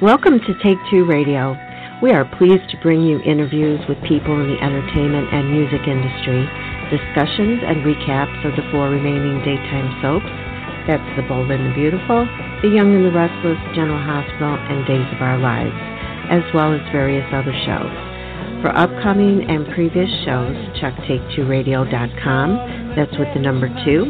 Welcome to Take Two Radio. We are pleased to bring you interviews with people in the entertainment and music industry, discussions and recaps of the four remaining daytime soaps. That's The Bold and the Beautiful, The Young and the Restless, General Hospital, and Days of Our Lives, as well as various other shows. For upcoming and previous shows, check take2radio.com. That's with the number 2.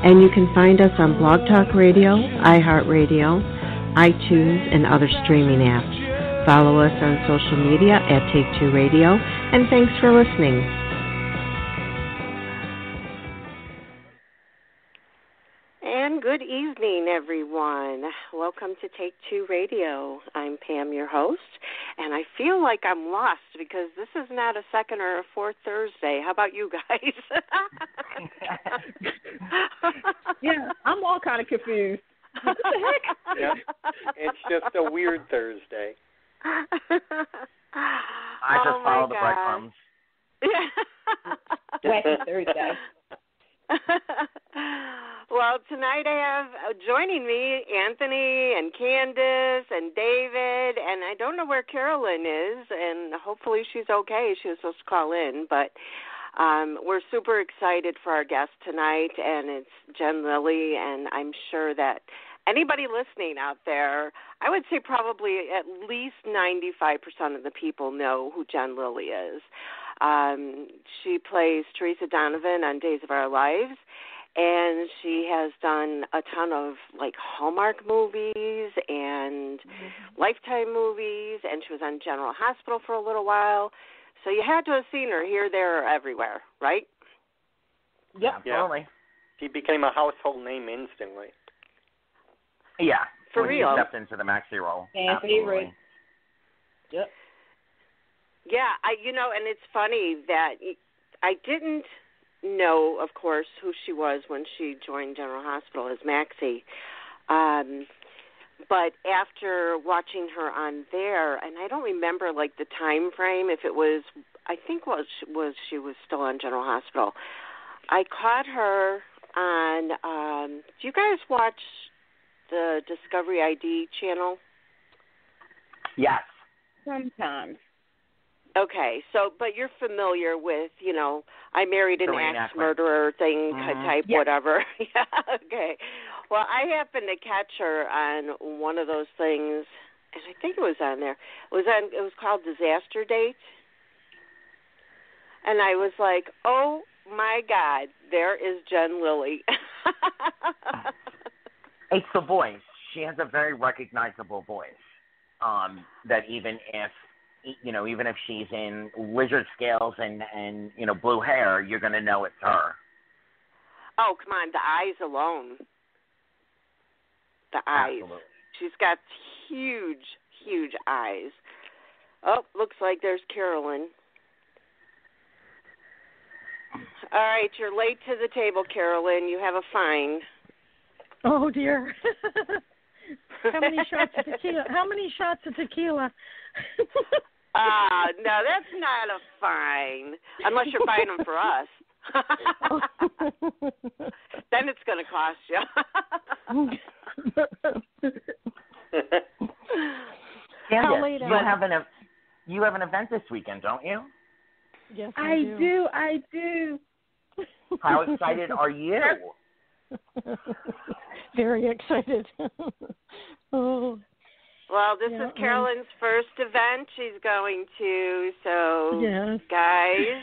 And you can find us on Blog Talk Radio, iHeartRadio, iTunes, and other streaming apps. Follow us on social media at Take2 Radio, and thanks for listening. And good evening, everyone. Welcome to Take-Two Radio. I'm Pam, your host, and I feel like I'm lost because this is not a second or a fourth Thursday. How about you guys? Yeah, I'm all kind of confused. What the heck? Yeah, it's just a weird Thursday. I just follow the breadcrumbs. Wacky Thursday. Well, tonight I have joining me Anthony and Candace and David, and I don't know where Carolyn is, and hopefully she's okay. She was supposed to call in, but we're super excited for our guest tonight, and it's Jen Lilley, and I'm sure that anybody listening out there, I would say probably at least 95% of the people know who Jen Lilley is. She plays Teresa Donovan on Days of Our Lives, and she has done a ton of, like, Hallmark movies and Lifetime movies, and she was on General Hospital for a little while. So you had to have seen her here, there, or everywhere, right? Yep, totally. Yeah. She became a household name instantly. Yeah. For when real. She stepped into the Maxie role. Yeah, absolutely. Yep. Yeah, and it's funny that I didn't know, of course, who she was when she joined General Hospital as Maxie. But after watching her on there, and I don't remember, like, the time frame, if it was, I think was she was still on General Hospital. I caught her on, do you guys watch the Discovery ID channel? Yes. Sometimes. Okay, so, but you're familiar with, I married an axe murderer thing type, yeah. Whatever. Yeah, okay. Well, I happened to catch her on one of those things, and I think it was on there. It was called Disaster Date, and I was like, oh, my God, there is Jen Lilley. It's the voice. She has a very recognizable voice that even if, even if she's in lizard scales and blue hair, you're going to know it's her. Oh, come on. The eyes alone. The eyes. Absolutely. She's got huge, huge eyes. Oh, looks like there's Carolyn. All right, you're late to the table, Carolyn. You have a fine. Oh, dear. How many shots of tequila? No, that's not a fine. Unless you're buying them for us. Then it's going to cost you. Candace, you have an event this weekend, don't you? Yes, I do. How excited are you? Very excited. Oh. Well, this is Carolyn's first event she's going to, so yes. Guys,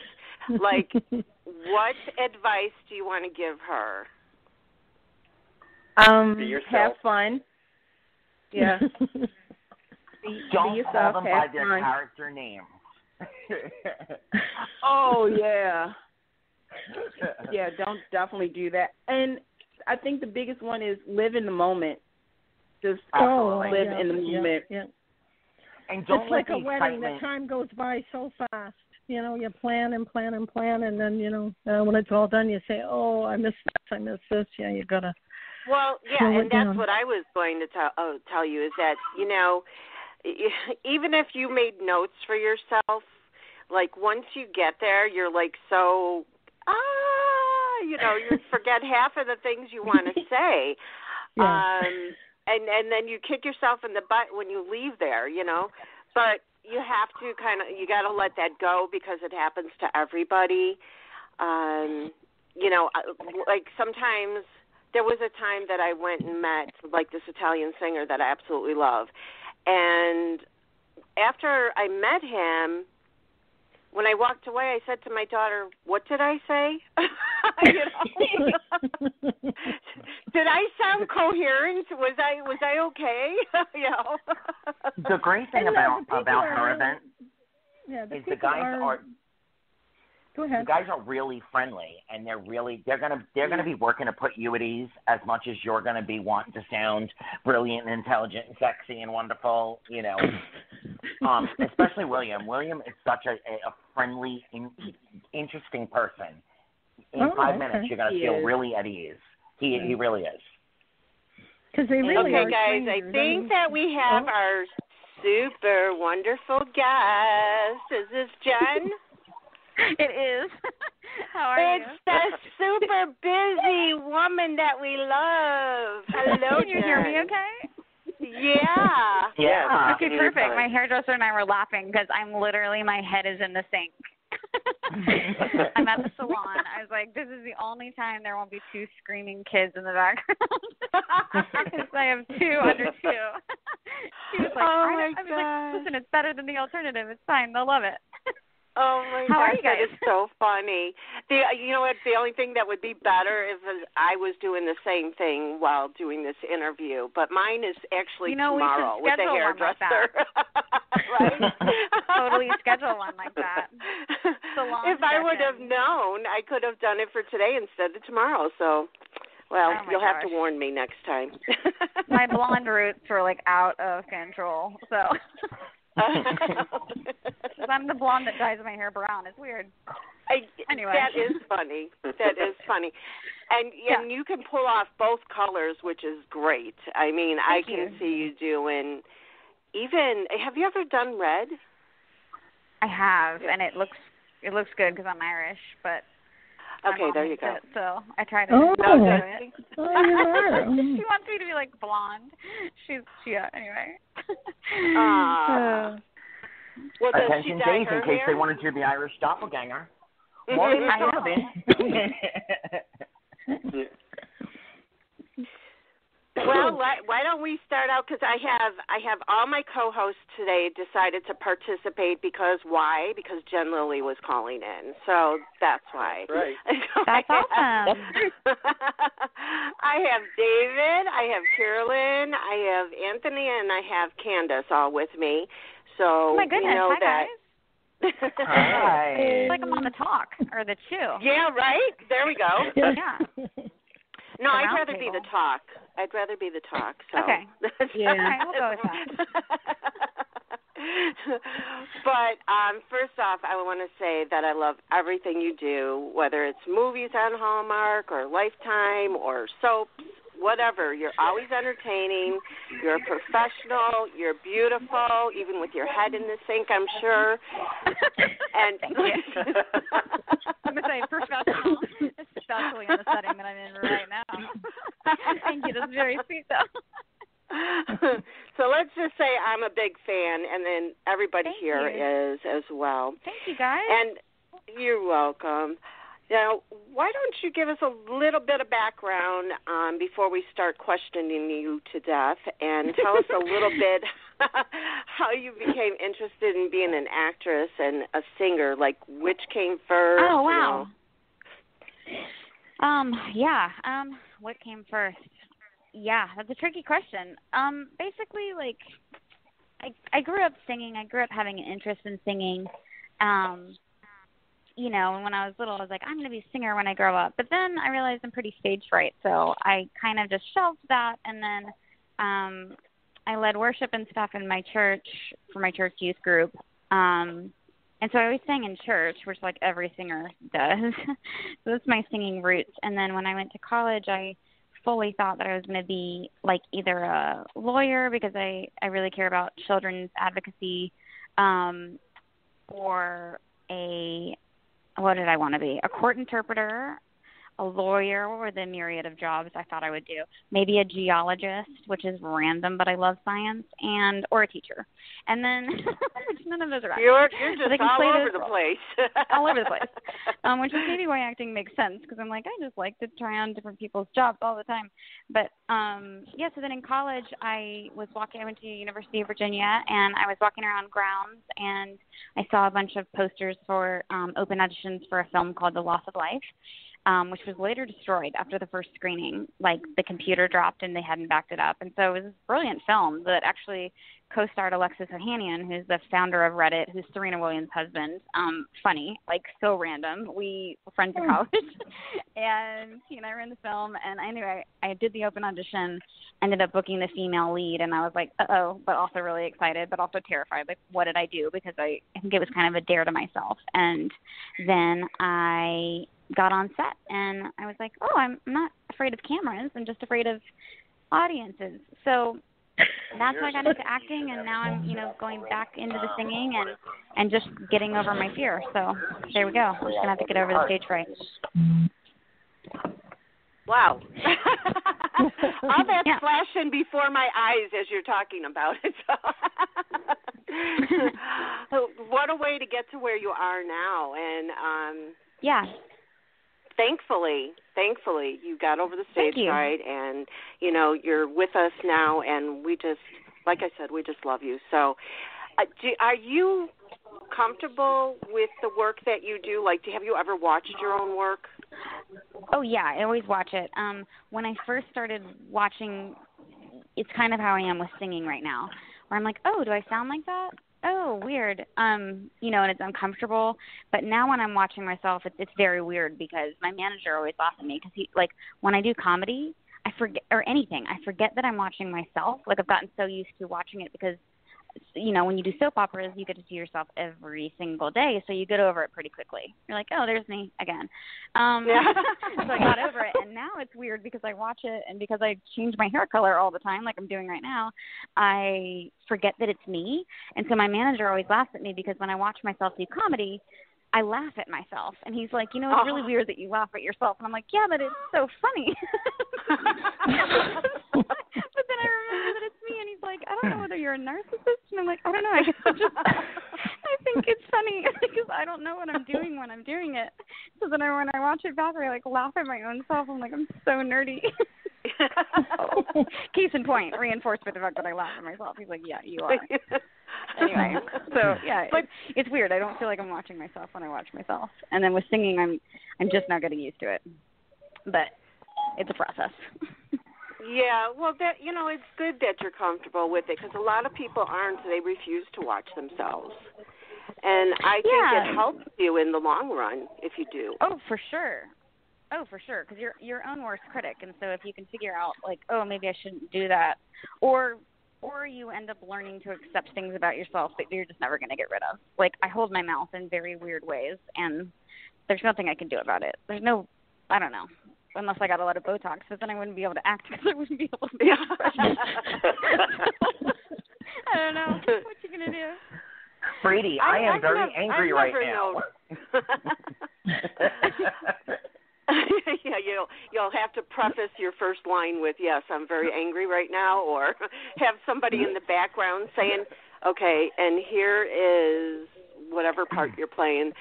like, what advice do you want to give her? Have fun. Yeah. Don't call them by their character names. Oh, yeah. Yeah, don't definitely do that. And I think the biggest one is live in the moment. Just live in the moment. Yeah. And don't, it's like a wedding. The time goes by so fast. You plan and plan and plan, and then, when it's all done, you say, oh, I missed this, I missed this. Yeah, you got to. Well, yeah, and that's what I was going to tell you is that, even if you made notes for yourself, like once you get there, you're like so, you forget half of the things you want to say. Yeah. and then you kick yourself in the butt when you leave there, you know. But you have to you got to let that go because it happens to everybody. You know, like sometimes there was a time that I went and met like this Italian singer that I absolutely love. And after I met him, when I walked away, I said to my daughter, "What did I say?" Did I sound coherent? Was I okay? You know. The great thing about her event is the guys are go ahead. The guys are really friendly, and they're gonna be working to put you at ease as much as you're gonna be wanting to sound brilliant and intelligent and sexy and wonderful, you know. Especially William. William is such a friendly, interesting person. In 5 minutes, you're gonna feel really at ease. He really is. Because they really are guys. Trainers. I think that we have our super wonderful guest. Is this Jen? It is. How are you? It's the super busy woman that we love. Hello, Jen. Can you hear me okay? Yeah. Okay, perfect. My hairdresser and I were laughing because I'm literally, my head is in the sink. I'm at the salon. I was like, this is the only time there won't be two screaming kids in the background. Because I have two under two. She was like, I was like, listen, it's better than the alternative. It's fine. They'll love it. Oh my gosh, that is so funny. You know what? The only thing that would be better is if I was doing the same thing while doing this interview, but mine is actually tomorrow with the hairdresser. Right? Totally schedule one like that. If I would have known, I could have done it for today instead of tomorrow. So, you'll have to warn me next time. My blonde roots were like out of control, so. I'm the blonde that dyes my hair brown. It's weird. Anyway, that is funny. And you can pull off both colors, which is great. I mean, I can see you doing. Even have you ever done red? I have, and it looks good because I'm Irish. But there you go. So I tried to do it. Oh, yeah. She wants me to be like blonde. Anyway. Well, attention, James, in case they wanted to be Irish doppelganger. Well, why don't we start out? Because I have all my co-hosts today decided to participate because why? Because Jen Lilley was calling in, so that's why. That's right. That's awesome. I have David, I have Carolyn, I have Anthony, and I have Candace all with me. So, oh my goodness, hi guys. Hi. It's like I'm on the talk or the chew. Yeah, right? There we go. Yeah. No, I'd rather be the talk. So. Okay. Yeah. All right, we'll go with that. But first off, I want to say that I love everything you do, whether it's movies on Hallmark or Lifetime or soaps, whatever. You're always entertaining. You're a professional. You're beautiful, even with your head in the sink, I'm sure. And I'm going to say professional, especially in the setting that I'm in right now. Thank you. That's very sweet, though. So let's just say I'm a big fan, and then everybody is as well. Thank you, guys. And you're welcome. Now, why don't you give us a little bit of background before we start questioning you to death, and tell us a little bit how you became interested in being an actress and a singer, like which came first? Oh, wow. You know? What came first? Yeah, that's a tricky question. Basically, like, I grew up singing. I grew up having an interest in singing. You know, when I was little, I was like, I'm going to be a singer when I grow up. But then I realized I'm pretty stage fright, so I kind of just shelved that. And then I led worship and stuff in my church, for my church youth group. And so I always sang in church, which like every singer does. So that's my singing roots. And then when I went to college, I fully thought that I was going to be like either a lawyer, because I really care about children's advocacy, or a court interpreter, a lawyer, or the myriad of jobs I thought I would do, maybe a geologist, which is random, but I love science, and or a teacher. And then none of those are acting. You're just all over the place. All over the place. Which is maybe why acting makes sense, because I'm like, I just like to try on different people's jobs all the time. But, yeah, so then in college I went to University of Virginia, and I was walking around grounds, and I saw a bunch of posters for open auditions for a film called The Loss of Life, which was later destroyed after the first screening. Like, the computer dropped and they hadn't backed it up. And so it was this brilliant film that actually co-starred Alexis Ohanian, who's the founder of Reddit, who's Serena Williams' husband. Funny, like, so random. We were friends in college. And he and I were in the film, and I knew I did the open audition, ended up booking the female lead, and I was like, uh-oh, but also really excited, but also terrified. Like, what did I do? Because I think it was kind of a dare to myself. And then I got on set, and I was like, oh, I'm not afraid of cameras. I'm just afraid of audiences. So that's how I got into acting, and now I'm, going back into the singing and just getting over my fear. So there we go. I'm just going to have to get over the stage fright. Wow. All that's flashing before my eyes as you're talking about it. So what a way to get to where you are now. And yeah. Thankfully, you got over the stage fright, and, you're with us now, and we just, like I said, we just love you. So are you comfortable with the work that you do? Like, have you ever watched your own work? Oh, yeah, I always watch it. When I first started watching, it's kind of how I am with singing right now, where I'm like, oh, do I sound like that? Oh, weird, and it's uncomfortable. But now when I'm watching myself, it's very weird, because my manager always laughs at me, because he, like, when I do comedy, I forget, or anything, I forget that I'm watching myself. Like, I've gotten so used to watching it, because, when you do soap operas, you get to see yourself every single day, so you get over it pretty quickly. You're like, oh, there's me again. So I got over it, and now it's weird, because I watch it, and because I change my hair color all the time, like I'm doing right now, I forget that it's me. And so my manager always laughs at me, because when I watch myself do comedy, I laugh at myself, and he's like, it's really weird that you laugh at yourself. And I'm like, yeah, but it's so funny. But then I remember that it's me, and he's like, I don't know whether you're a narcissist. And I'm like, I don't know. I guess I think it's funny, because I don't know what I'm doing when I'm doing it. So then when I watch it back, I laugh at my own self. I'm like, I'm so nerdy. Case in point, reinforced by the fact that I laugh at myself. He's like, yeah, you are. Anyway, so yeah, but it's weird. I don't feel like I'm watching myself when I watch myself. And then with singing, I'm just not getting used to it. But it's a process. Yeah, well, that it's good that you're comfortable with it, because a lot of people aren't. They refuse to watch themselves. And I think it helps you in the long run if you do. Oh, for sure. Oh, for sure, because you're your own worst critic, and so if you can figure out, like, oh, maybe I shouldn't do that, or you end up learning to accept things about yourself that you're just never going to get rid of. Like, I hold my mouth in very weird ways, and there's nothing I can do about it. There's no, I don't know, unless I got a lot of Botox, but then I wouldn't be able to act, because I wouldn't be able to be expression. I don't know. What you going to do? Brady, I am very angry right now. Yeah, you'll have to preface your first line with, yes, I'm very angry right now, or have somebody in the background saying, okay, and here is whatever part you're playing.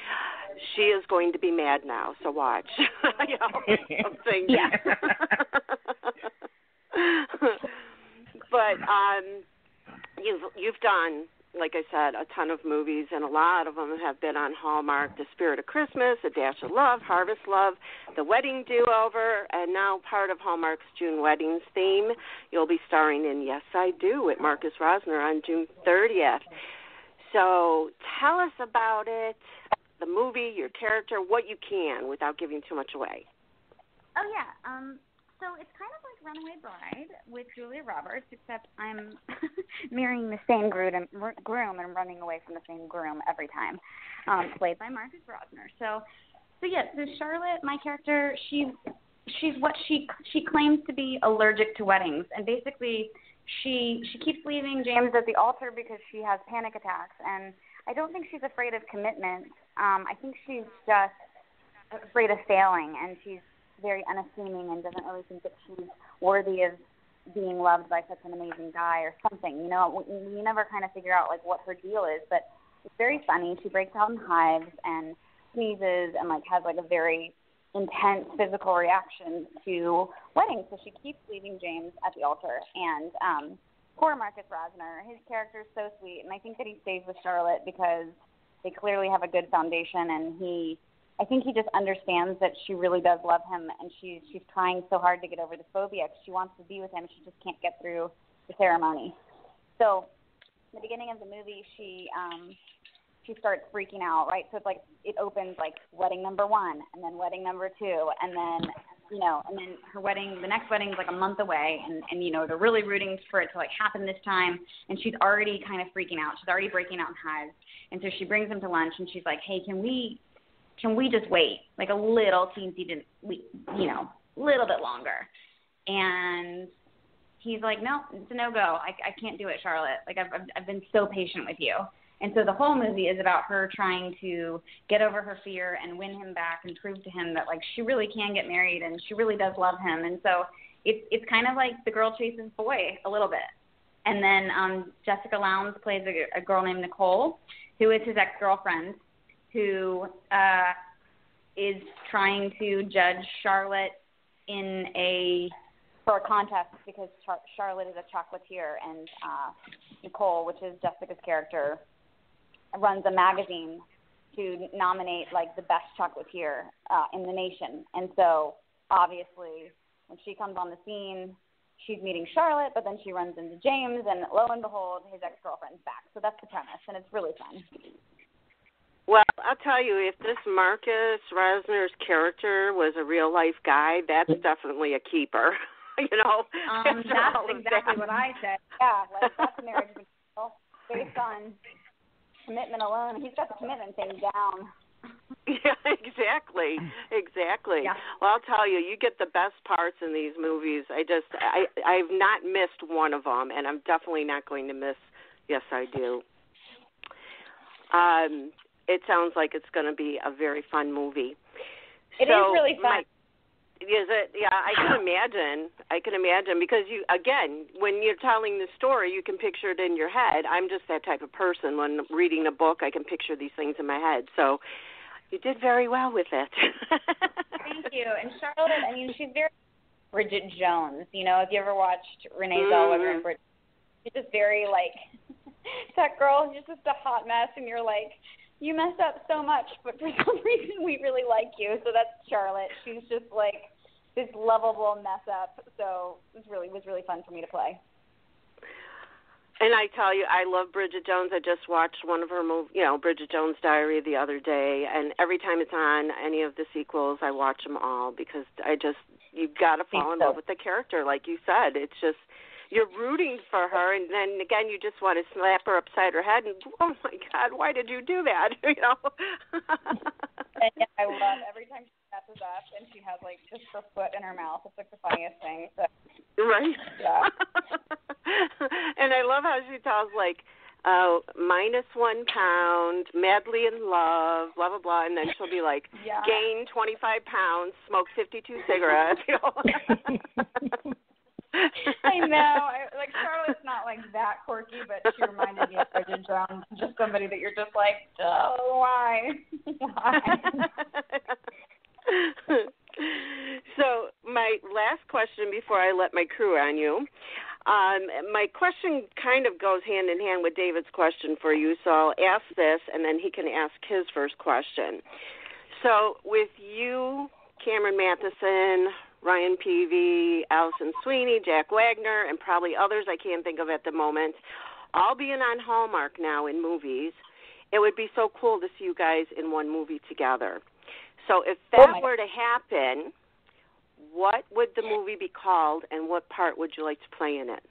She is going to be mad now, so watch. Something. Yeah. But you've done, like I said, a ton of movies, and a lot of them have been on Hallmark: The Spirit of Christmas, A Dash of Love, Harvest Love, The Wedding Do-Over, and now part of Hallmark's June Weddings theme. You'll be starring in Yes, I Do with Marcus Rosner on June 30th. So tell us about it, the movie, your character, what you can without giving too much away. Oh, yeah. So it's kind of like Runaway Bride with Julia Roberts, except I'm marrying the same groom and running away from the same groom every time, played by Marcus Rosner. So Charlotte, my character, she's what she claims to be allergic to weddings, and basically she keeps leaving James at the altar because she has panic attacks, and I don't think she's afraid of commitment. I think she's just afraid of failing, and she's very unassuming and doesn't really think that she's worthy of being loved by such an amazing guy or something. You know, you never kind of figure out, like, what her deal is, but it's very funny. She breaks out in hives and sneezes and, like, has, like, a very intense physical reaction to weddings. So she keeps leaving James at the altar. And poor Marcus Rosner, his character is so sweet, and I think that he stays with Charlotte because they clearly have a good foundation, and I think he just understands that she really does love him, and she's trying so hard to get over the phobia because she wants to be with him. She just can't get through the ceremony. So in the beginning of the movie, she starts freaking out, right? So it's like it opens like wedding number 1 and then wedding number 2, and then, you know, and then her wedding, the next wedding is like a month away, and, you know, they're really rooting for it to like happen this time. And she's already kind of freaking out. She's already breaking out in hives. And so she brings him to lunch and she's like, hey, can we just wait like a little teensy, you know, little bit longer? And he's like, no, it's a no-go. I can't do it, Charlotte. Like I've been so patient with you. And so the whole movie is about her trying to get over her fear and win him back and prove to him that, like, she really can get married and she really does love him. And so it's kind of like the girl chases boy a little bit. And then Jessica Lowndes plays a girl named Nicole, who is his ex-girlfriend, who is trying to judge Charlotte for a contest because Charlotte is a chocolatier and Nicole, which is Jessica's character, runs a magazine to nominate, like, the best chocolatier in the nation. And so, obviously, when she comes on the scene, she's meeting Charlotte, but then she runs into James, and lo and behold, his ex-girlfriend's back. So that's the premise, and it's really fun. Well, I'll tell you, if this Marcus Rosner's character was a real-life guy, that's definitely a keeper, you know? That's exactly what I said. Yeah, like, that's a marriage material. Very fun. Commitment alone. He's got the commitment thing down. Yeah, exactly. Yeah. Well, I'll tell you, you get the best parts in these movies. I've not missed one of them, and I'm definitely not going to miss Yes, I Do. It sounds like it's going to be a very fun movie. It is really fun. Is it? Yeah, I can imagine because you, again, when you're telling the story, you can picture it in your head. I'm just that type of person. When reading a book, I can picture these things in my head. So you did very well with it. Thank you. And Charlotte, I mean, she's very Bridget Jones. You know, have you ever watched Renee Zellweger and Bridget? She's just very, like, that girl who's just a hot mess, and you're like, you messed up so much, but for some reason we really like you. So that's Charlotte. She's just like this lovable mess up, so it was really fun for me to play. And I tell you, I love Bridget Jones. I just watched one of her movies, you know, Bridget Jones' Diary the other day, and every time it's on any of the sequels, I watch them all because you've got to fall in love with the character, like you said. It's just you're rooting for her, and then again, you just want to slap her upside her head, and oh my God, why did you do that? You know. And yeah, I love every time she messes up, and she has like just her foot in her mouth. It's like the funniest thing. So. Right. Yeah. And I love how she tells like -1 pound, madly in love, blah blah blah, and then she'll be like, yeah. Gain 25 pounds, smoke 52 cigarettes. You know. I know. Like, Charlotte's not, like, that quirky, but she reminded me of Bridget Jones, just somebody that you're just like, oh, why? So my last question before I let my crew on you, my question kind of goes hand in hand with David's question for you, so I'll ask this, and then he can ask his first question. So with you, Cameron Matheson, Ryan Peavy, Allison Sweeney, Jack Wagner, and probably others I can't think of at the moment, all being on Hallmark now in movies, it would be so cool to see you guys in one movie together. So if that were to happen, what would the movie be called, and what part would you like to play in it?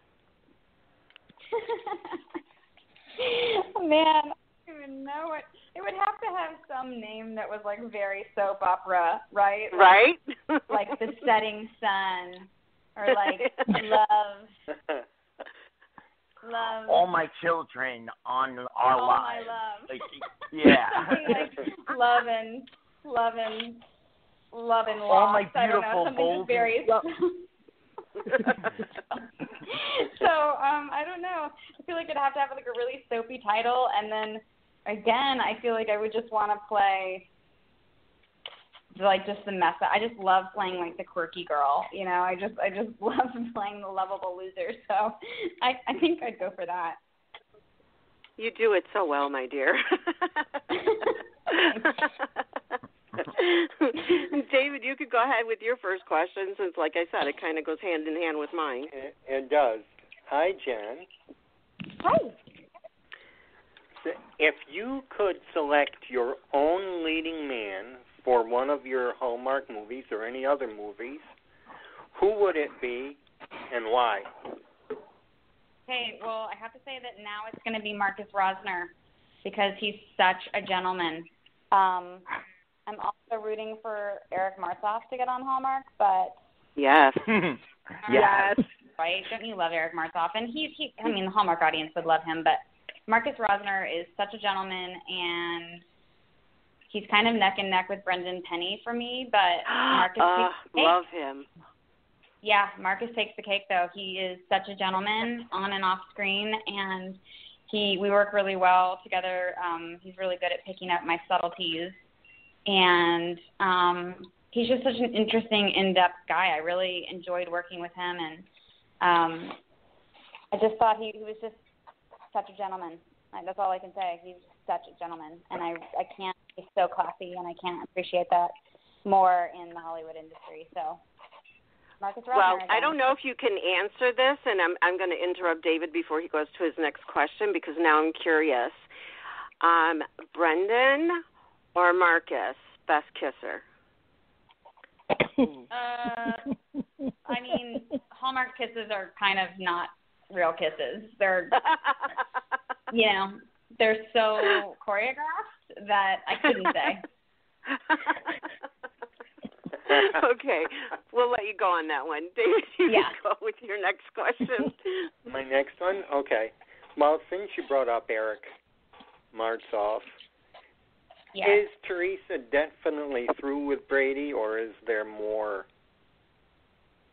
Man, I don't even know what. It would have to have some name that was, like, very soap opera, right? Right. Like The Setting Sun or, like, Love. All My Children on Our Lives. All My Love. Like, yeah. Something like Love and love and loss. All my beautiful bowls. I don't know. I feel like it'd have to have like a really soapy title, and then again, I feel like I would just want to play like just the mess up. I just love playing like the quirky girl, you know. I just love playing the lovable loser. So I think I'd go for that. You do it so well, my dear. David, you could go ahead with your first question since, like I said, it kind of goes hand in hand with mine. It does. Hi, Jen. Hi. If you could select your own leading man for one of your Hallmark movies or any other movies, who would it be and why? Hey, well, I have to say that now it's going to be Marcus Rosner because he's such a gentleman. I'm also rooting for Eric Martsolf to get on Hallmark, but... Yes. Yes. Right? Don't you love Eric Martsolf? And he, the Hallmark audience would love him, but Marcus Rosner is such a gentleman, and he's kind of neck and neck with Brendan Penny for me, but Marcus takes the cake. Love him. Yeah, Marcus takes the cake, though. He is such a gentleman on and off screen, and we work really well together. He's really good at picking up my subtleties. And he's just such an interesting, in-depth guy. I really enjoyed working with him, and I just thought he was just such a gentleman. That's all I can say. He's such a gentleman, and I can't. He's so classy, and I can't appreciate that more in the Hollywood industry. So, Marcus Rosner. Well, again. I don't know if you can answer this, and I'm going to interrupt David before he goes to his next question because now I'm curious. Brendan. Or Marcus, best kisser? Hallmark kisses are kind of not real kisses. They're, they're so choreographed that I couldn't say. Okay, we'll let you go on that one. David, you can go with your next question. My next one? Okay. Well, since you brought up Eric Martsolf, yeah. Is Teresa definitely through with Brady, or is there more?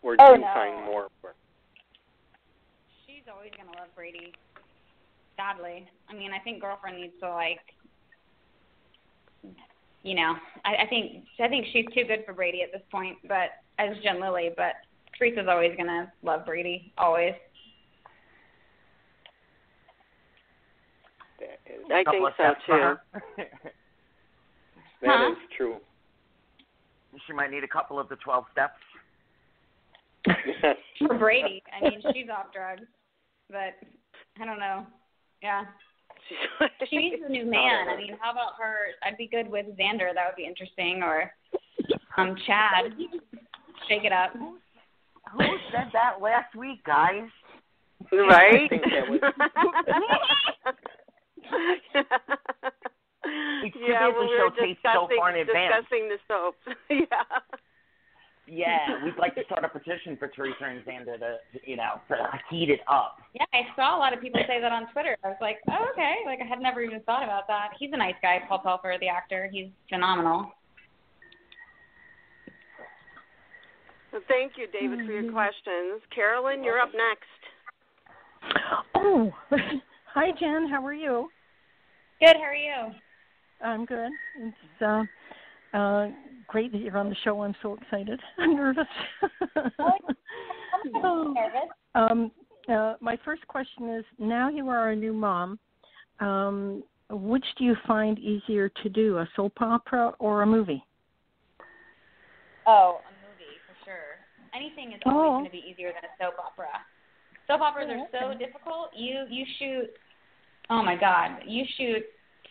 Or do you find more? She's always going to love Brady, sadly. I think girlfriend needs to, I think she's too good for Brady at this point, but as Jen Lilley, but Teresa's always going to love Brady, always. I think so, too. That is true. She might need a couple of the 12 steps. For Brady. She's off drugs. But, I don't know. Yeah. She needs a new man. How about her? I'd be good with Xander. That would be interesting. Or Chad. Shake it up. Who said that last week, guys? Right? I think that was... we were discussing the soaps. Yeah, we'd like to start a petition for Teresa and Xander to heat it up. Yeah, I saw a lot of people say that on Twitter. I was like, oh, okay. Like, I had never even thought about that. He's a nice guy, Paul Telfer, the actor. He's phenomenal. Well, thank you, David, for your questions. Carolyn, you're up next. Oh, hi, Jen. How are you? Good. How are you? I'm good. It's great that you're on the show. I'm so excited. I'm nervous. I'm nervous. My first question is, now you are a new mom, which do you find easier to do, a soap opera or a movie? Oh, a movie, for sure. Anything is always going to be easier than a soap opera. Soap operas are so difficult. You shoot, oh my God, you shoot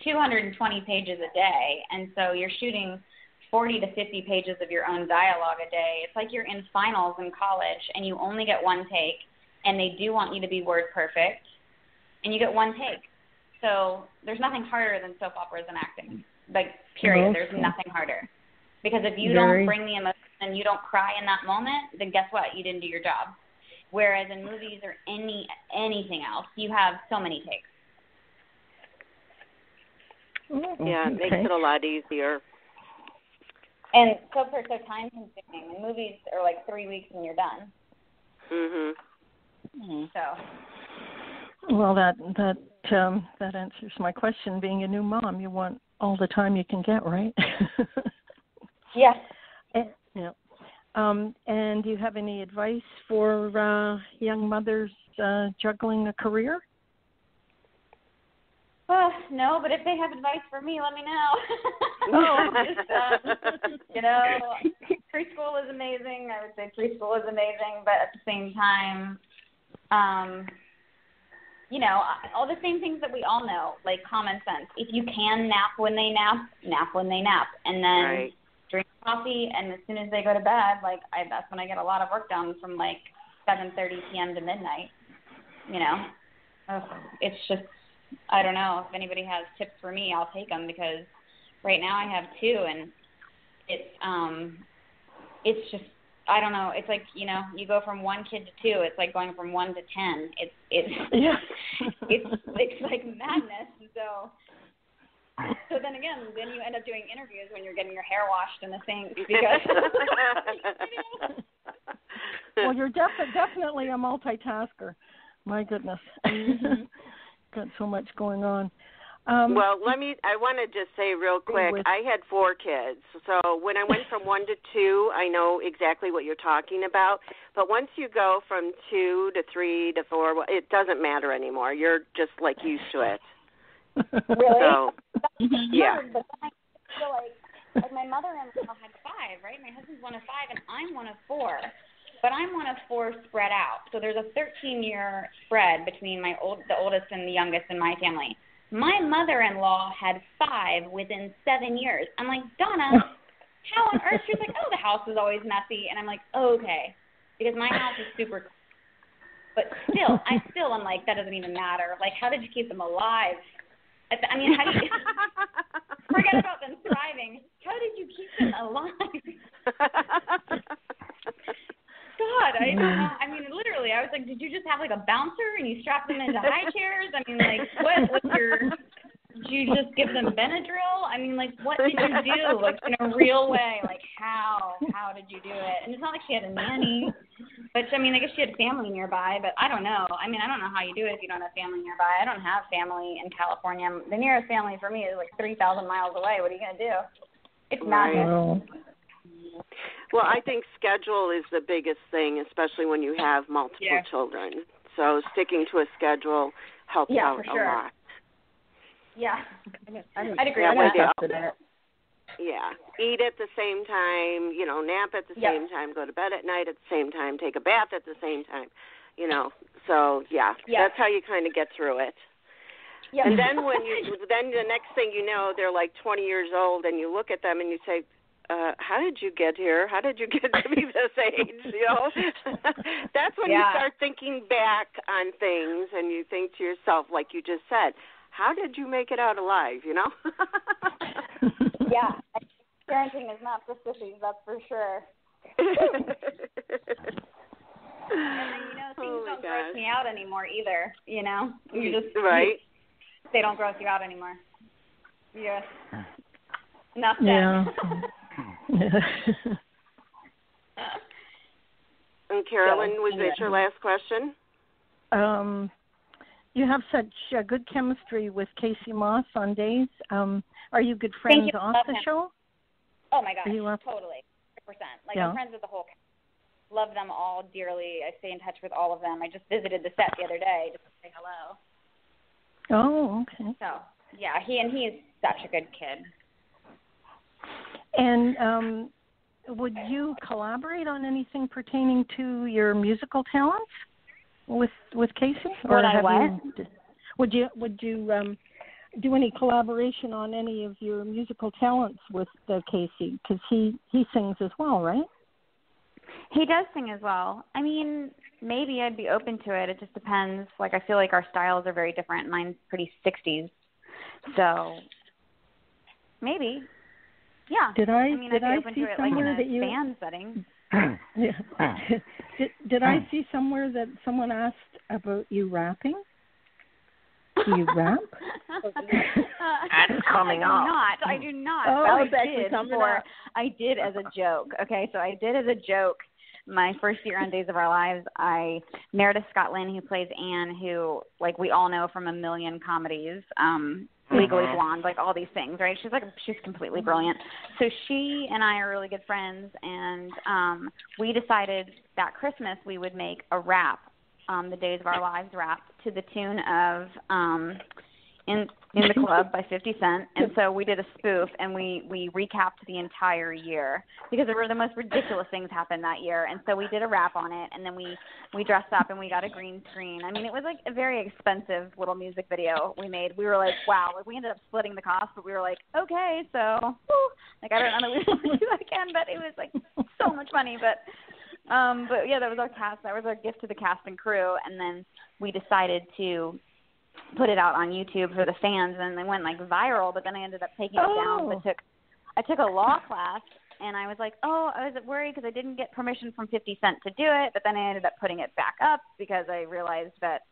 220 pages a day, and so you're shooting 40 to 50 pages of your own dialogue a day. It's like you're in finals in college, and you only get one take, and they do want you to be word perfect, and you get one take. So there's nothing harder than soap operas and acting, like, period. There's nothing harder. Because if you don't bring the emotion and you don't cry in that moment, then guess what? You didn't do your job. Whereas in movies or anything else, you have so many takes. Yeah, it makes it a lot easier. And soaps are so time consuming, and movies are like 3 weeks and you're done. Mhm. So. Well, that answers my question. Being a new mom, you want all the time you can get, right? Yeah. Yeah. And do you have any advice for young mothers juggling a career? No, but if they have advice for me, let me know. Preschool is amazing. I would say preschool is amazing, but at the same time, all the same things that we all know, like common sense. If you can nap when they nap. And then drink coffee, and as soon as they go to bed, that's when I get a lot of work done from, 7:30 p.m. to midnight, It's just, I don't know. If anybody has tips for me, I'll take them, because right now I have two, and it's just, I don't know. It's you go from one kid to two. It's like going from one to 10. It's like madness. So then again, you end up doing interviews when you're getting your hair washed in the sink because. Well, you're definitely a multitasker. My goodness. Got so much going on. I want to just say real quick, I had four kids. So when I went from one to two, I know exactly what you're talking about. But once you go from two to three to four, it doesn't matter anymore. You're just used to it. Really? So, yeah. But then I feel like my mother-in-law had five, right? My husband's one of five, and I'm one of four. But I'm one of four spread out. So there's a 13-year spread between the oldest and the youngest in my family. My mother-in-law had five within 7 years. I'm like, Donna, how on earth? She's like, the house is always messy. And I'm like, okay, because my house is super clean. But still, I'm like, that doesn't even matter. Like, how did you keep them alive? I mean, how did you forget about them thriving? How did you keep them alive? God, I don't know. I mean, literally, I was like, did you just have a bouncer and you strapped them into high chairs? I mean, did you just give them Benadryl? I mean, what did you do? In a real way, how did you do it? And it's not like she had a nanny, which, I mean, I guess she had family nearby, but I don't know. I mean, I don't know how you do it if you don't have family nearby. I don't have family in California. The nearest family for me is 3,000 miles away. What are you going to do? It's madness. Well, I think schedule is the biggest thing, especially when you have multiple children. So sticking to a schedule helps out a lot. Yeah, I'd agree with that. Yeah, eat at the same time, nap at the same time, go to bed at night at the same time, take a bath at the same time, So, that's how you kind of get through it. Yep. And then then the next thing you know, they're 20 years old, and you look at them and you say, how did you get here? How did you get to be this age? That's when you start thinking back on things and you think to yourself, like you just said, how did you make it out alive, Yeah. Parenting is not for sissies, that's for sure. And then, things don't gross me out anymore either, You just, they don't gross you out anymore. Yes. Enough dead. And Carolyn, was that your last question? You have such good chemistry with Casey Moss on Days. Are you good friends off the show? Oh my gosh, totally, 100%. I'm friends with the whole cast. Love them all dearly. I stay in touch with all of them. I just visited the set the other day just to say hello. Oh, okay. So yeah, he is such a good kid. And would you collaborate on anything pertaining to your musical talents with Casey? Or would you do any collaboration on any of your musical talents with Casey? Because he sings as well, right? He does sing as well. I mean, maybe I'd be open to it. It just depends. I feel like our styles are very different. Mine's pretty 60s. So maybe. Yeah. Did I see somewhere that someone asked about you rapping? Do you rap? That's coming up. I do not. Oh, it's actually coming up. I did as a joke. Okay, so I did as a joke. My first year on Days of Our Lives, I Meredith Scotland, who plays Anne, who, like, we all know from a million comedies, Legally Blonde, like all these things, right? She's completely brilliant. So she and I are really good friends, and we decided that Christmas we would make a rap, the Days of Our Lives rap, to the tune of In the Club by 50 Cent. And so we did a spoof, and we recapped the entire year because there were the most ridiculous things happened that year. And so we did a rap on it, and then we dressed up, and we got a green screen. I mean, it was like a very expensive little music video we made. We were like, wow. Like, we ended up splitting the cost, but we were like, okay, so, whew. Like, I don't know that we want to do that again, but it was like so much money. But yeah, that was our cast. That was our gift to the cast and crew. And then we decided to put it out on YouTube for the fans, and they went like viral, but then I ended up taking it down. I took a law class, and I was like, I was worried because I didn't get permission from 50 Cent to do it, but then I ended up putting it back up because I realized that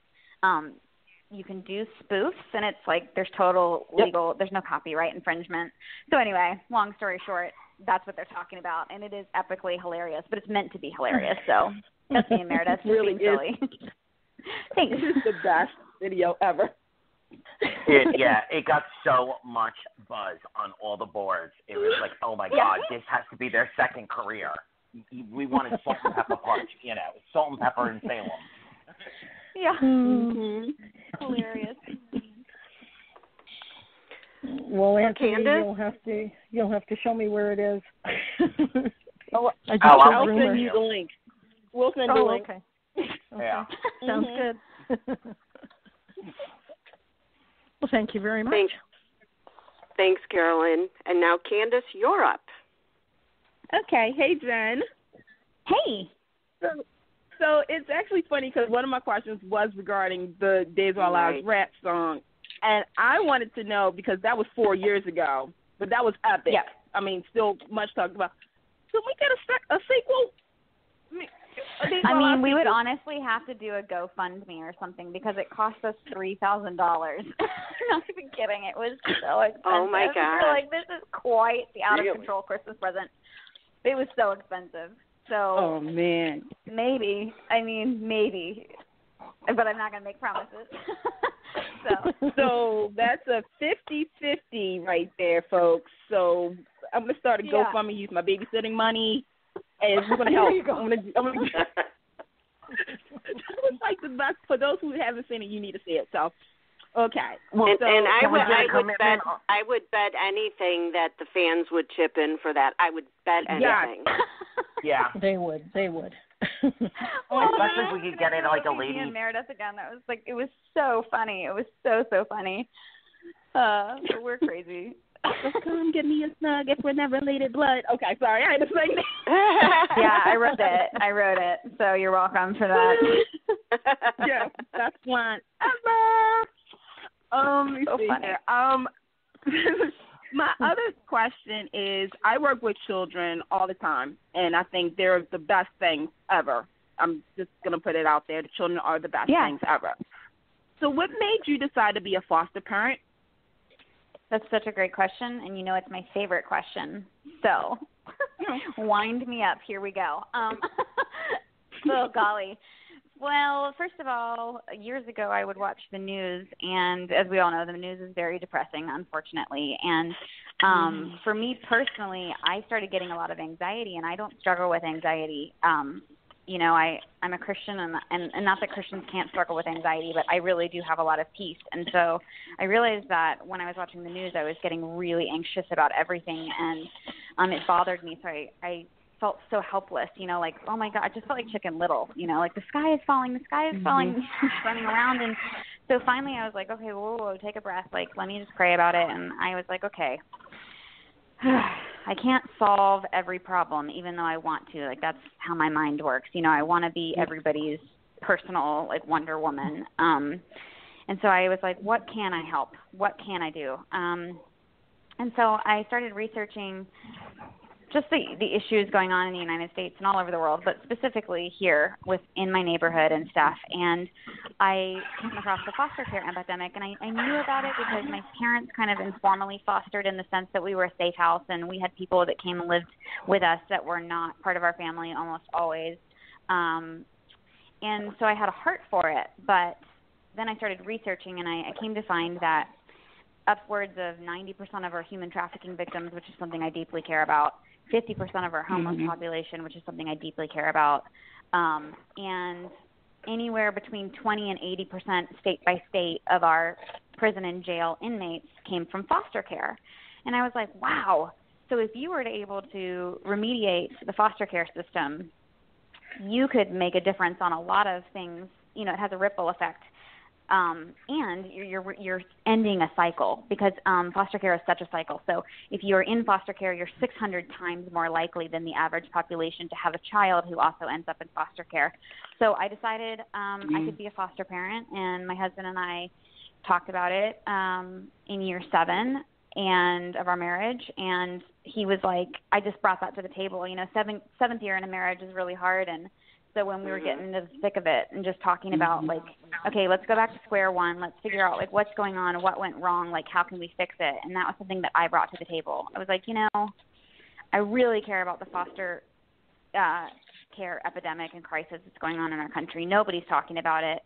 you can do spoofs, and it's like there's total legal, there's no copyright infringement. So anyway, long story short, that's what they're talking about, and it is epically hilarious, but it's meant to be hilarious, so that's me and Meredith. It really is. Thanks. This is the best video ever. It got so much buzz on all the boards. It was like, oh my God, this has to be their second career. We wanted Salt and Pepper Park, Salt and Pepper in Salem. Yeah. Mm-hmm. Hilarious. Well, Anthony, you'll have to show me where it is. I'll send you the link. We'll send you the link. Okay. Yeah. Sounds good. Well, thank you very much. Thanks, Carolyn. And now, Candace, you're up. Okay. Hey, Jen. Hey. So it's actually funny because one of my questions was regarding the Days of Our Lives rap song. And I wanted to know, because that was 4 years ago, but that was epic. Yeah. I mean, still much talked about. So we get a sequel? I mean, we would honestly have to do a GoFundMe or something because it cost us $3,000. I'm not even kidding. It was so expensive. Oh, my God. We're like, this is quite the out-of-control Christmas present. It was so expensive. So, oh, man. Maybe. But I'm not going to make promises. So that's a 50-50 right there, folks. So I'm going to start a GoFundMe, use my babysitting money. And we're going to help. I'm gonna that was like the best. For those who haven't seen it, you need to see it. So, okay. And I would bet anything that the fans would chip in for that. I would bet anything. Yeah. They would. Well, especially if we could get it like a lady. And Meredith again. That was like, it was so funny. It was so funny. But we're crazy. Come give me a snug if we're never related blood. Okay, sorry. I had to say that. Yeah, I wrote it. So you're welcome for that. Yeah, that's one. So funny. My other question is, I work with children all the time, and I think they're the best things ever. I'm just going to put it out there. The children are the best things ever. So what made you decide to be a foster parent? That's such a great question, and it's my favorite question. So, wind me up. Here we go. Oh, golly. Well, first of all, years ago I would watch the news, and as we all know, the news is very depressing, unfortunately. And for me personally, I started getting a lot of anxiety, and I don't struggle with anxiety. I'm a Christian, and not that Christians can't struggle with anxiety, but I really do have a lot of peace. And so I realized that when I was watching the news, I was getting really anxious about everything, and it bothered me. So I felt so helpless, like, oh, my God, I just felt like Chicken Little, like the sky is falling, just running around. And so finally I was like, okay, whoa, take a breath. Like, let me just pray about it. And I was like, okay. I can't solve every problem, even though I want to. Like, that's how my mind works. I want to be everybody's personal, like, Wonder Woman. And so I was like, what can I help? What can I do? And so I started researching just the issues going on in the United States and all over the world, but specifically here within my neighborhood and stuff. And I came across the foster care epidemic, and I knew about it because my parents kind of informally fostered in the sense that we were a safe house, and we had people that came and lived with us that were not part of our family almost always. And so I had a heart for it, but then I started researching, and I came to find that upwards of 90% of our human trafficking victims, which is something I deeply care about, 50% of our homeless mm-hmm. population, which is something I deeply care about, and anywhere between 20 and 80% state by state of our prison and jail inmates came from foster care. And I was like, wow. So if you were able to remediate the foster care system, you could make a difference on a lot of things. You know, it has a ripple effect. And you're ending a cycle because foster care is such a cycle. So if you're in foster care, you're 600 times more likely than the average population to have a child who also ends up in foster care. So I decided I could be a foster parent, and my husband and I talked about it in year 7 and of our marriage, and he was like, I just brought that to the table. You know, seventh year in a marriage is really hard, and so when we were getting into the thick of it and just talking about, like, okay, let's go back to square one. Let's figure out, like, what's going on, what went wrong, like, how can we fix it? And that was something that I brought to the table. I was like, you know, I really care about the foster care epidemic and crisis that's going on in our country. Nobody's talking about it.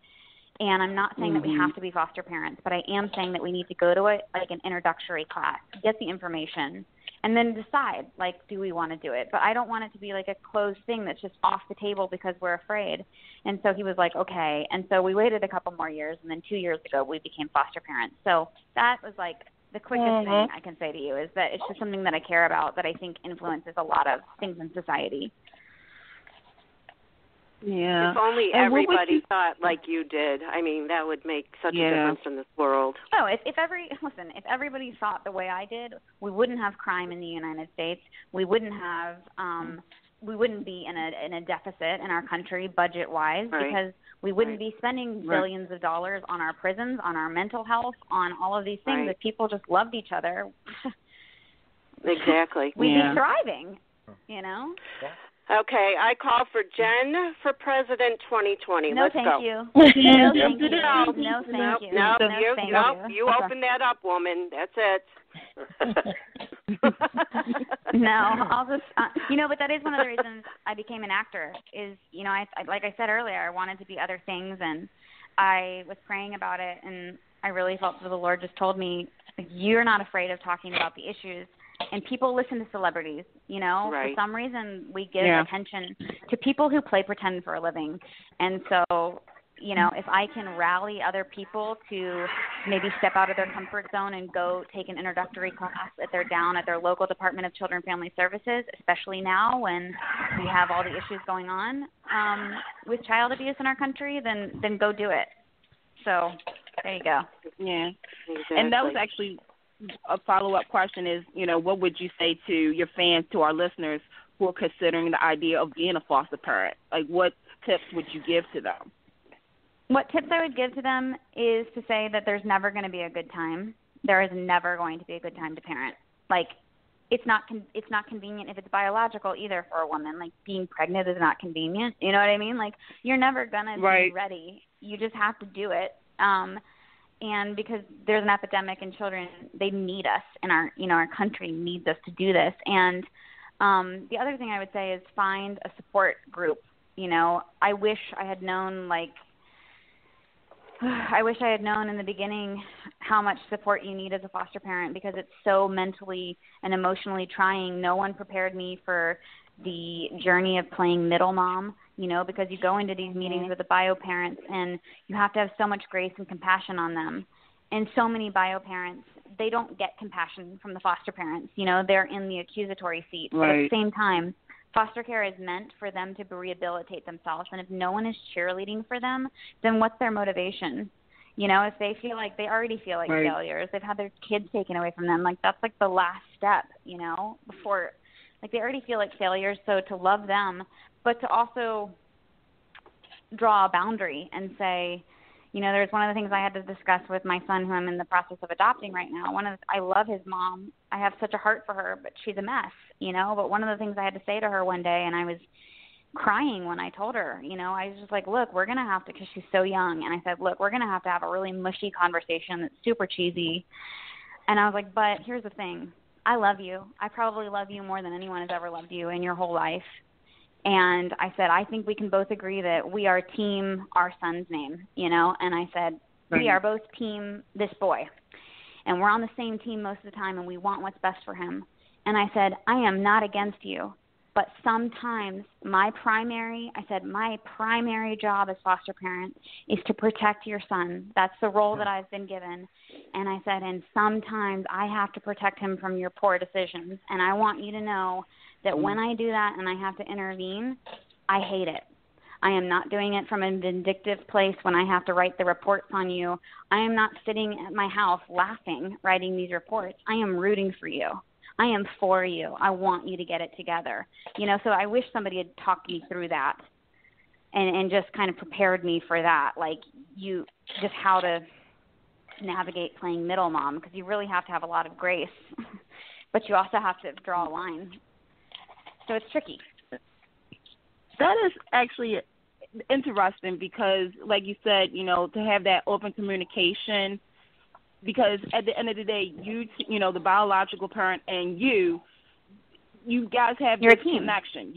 And I'm not saying that we have to be foster parents, but I am saying that we need to go to, an introductory class, get the information, and then decide, like, do we want to do it? But I don't want it to be, like, a closed thing that's just off the table because we're afraid. And so he was like, okay. And so we waited a couple more years, and then 2 years ago we became foster parents. So that was, like, the quickest thing I can say to you is that it's just something that I care about that I think influences a lot of things in society. Yeah. If only everybody thought like you did. I mean, that would make such a difference in this world. Oh, if everybody thought the way I did, we wouldn't have crime in the United States. We wouldn't have we wouldn't be in a deficit in our country budget-wise because we wouldn't be spending billions of dollars on our prisons, on our mental health, on all of these things. If people just loved each other, exactly, we'd be thriving, you know? Yeah. Okay, I call for Jen for President 2020. No, let's go. No, thank you. You open that up, woman. That's it. No, I'll just, but that is one of the reasons I became an actor is, you know, I like I said earlier, I wanted to be other things, and I was praying about it, and I really felt that the Lord just told me, you're not afraid of talking about the issues. And people listen to celebrities, you know. Right. For some reason, we give attention to people who play pretend for a living. And so, you know, if I can rally other people to maybe step out of their comfort zone and go take an introductory class if they're down at their local Department of Children and Family Services, especially now when we have all the issues going on with child abuse in our country, then go do it. So there you go. Yeah. Exactly. And that was actually a follow-up question is, you know, what would you say to your fans, to our listeners who are considering the idea of being a foster parent? Like, what tips would you give to them? What tips I would give to them is to say that there's never going to be a good time. There is never going to be a good time to parent. Like, it's not convenient if it's biological either for a woman. Like, being pregnant is not convenient. You know what I mean? Like, you're never going to be ready. You just have to do it. And because there's an epidemic in children, they need us, and our country needs us to do this. And the other thing I would say is find a support group. You know, I wish I had known in the beginning how much support you need as a foster parent because it's so mentally and emotionally trying. No one prepared me for the journey of playing middle mom. You know, because you go into these meetings with the bio parents and you have to have so much grace and compassion on them. And so many bio parents, they don't get compassion from the foster parents. You know, they're in the accusatory seat. Right. But at the same time, foster care is meant for them to rehabilitate themselves. And if no one is cheerleading for them, then what's their motivation? You know, if they feel like they already feel like failures, they've had their kids taken away from them. Like, that's like the last step, you know, before like they already feel like failures. So to love them, but to also draw a boundary and say, You know, there's one of the things I had to discuss with my son, who I'm in the process of adopting right now. I love his mom. I have such a heart for her, but she's a mess, you know. But one of the things I had to say to her one day, and I was crying when I told her, you know, I was just like, look, we're going to have to, because she's so young. And I said, look, we're going to have a really mushy conversation that's super cheesy. And I was like, but here's the thing. I love you. I probably love you more than anyone has ever loved you in your whole life. And I said, I think we can both agree that we are team our son's name, you know. And I said, we are both team this boy. And we're on the same team most of the time, and we want what's best for him. And I said, I am not against you. But sometimes my primary job as foster parent is to protect your son. That's the role that I've been given. And I said, and sometimes I have to protect him from your poor decisions. And I want you to know that when I do that and I have to intervene, I hate it. I am not doing it from a vindictive place when I have to write the reports on you. I am not sitting at my house laughing, writing these reports. I am rooting for you. I am for you. I want you to get it together. You know, so I wish somebody had talked me through that and just kind of prepared me for that, like you just how to navigate playing middle mom, because you really have to have a lot of grace, but you also have to draw a line. So it's tricky. That is actually interesting because, like you said, you know, to have that open communication. Because at the end of the day, you know, the biological parent and you guys have your connection.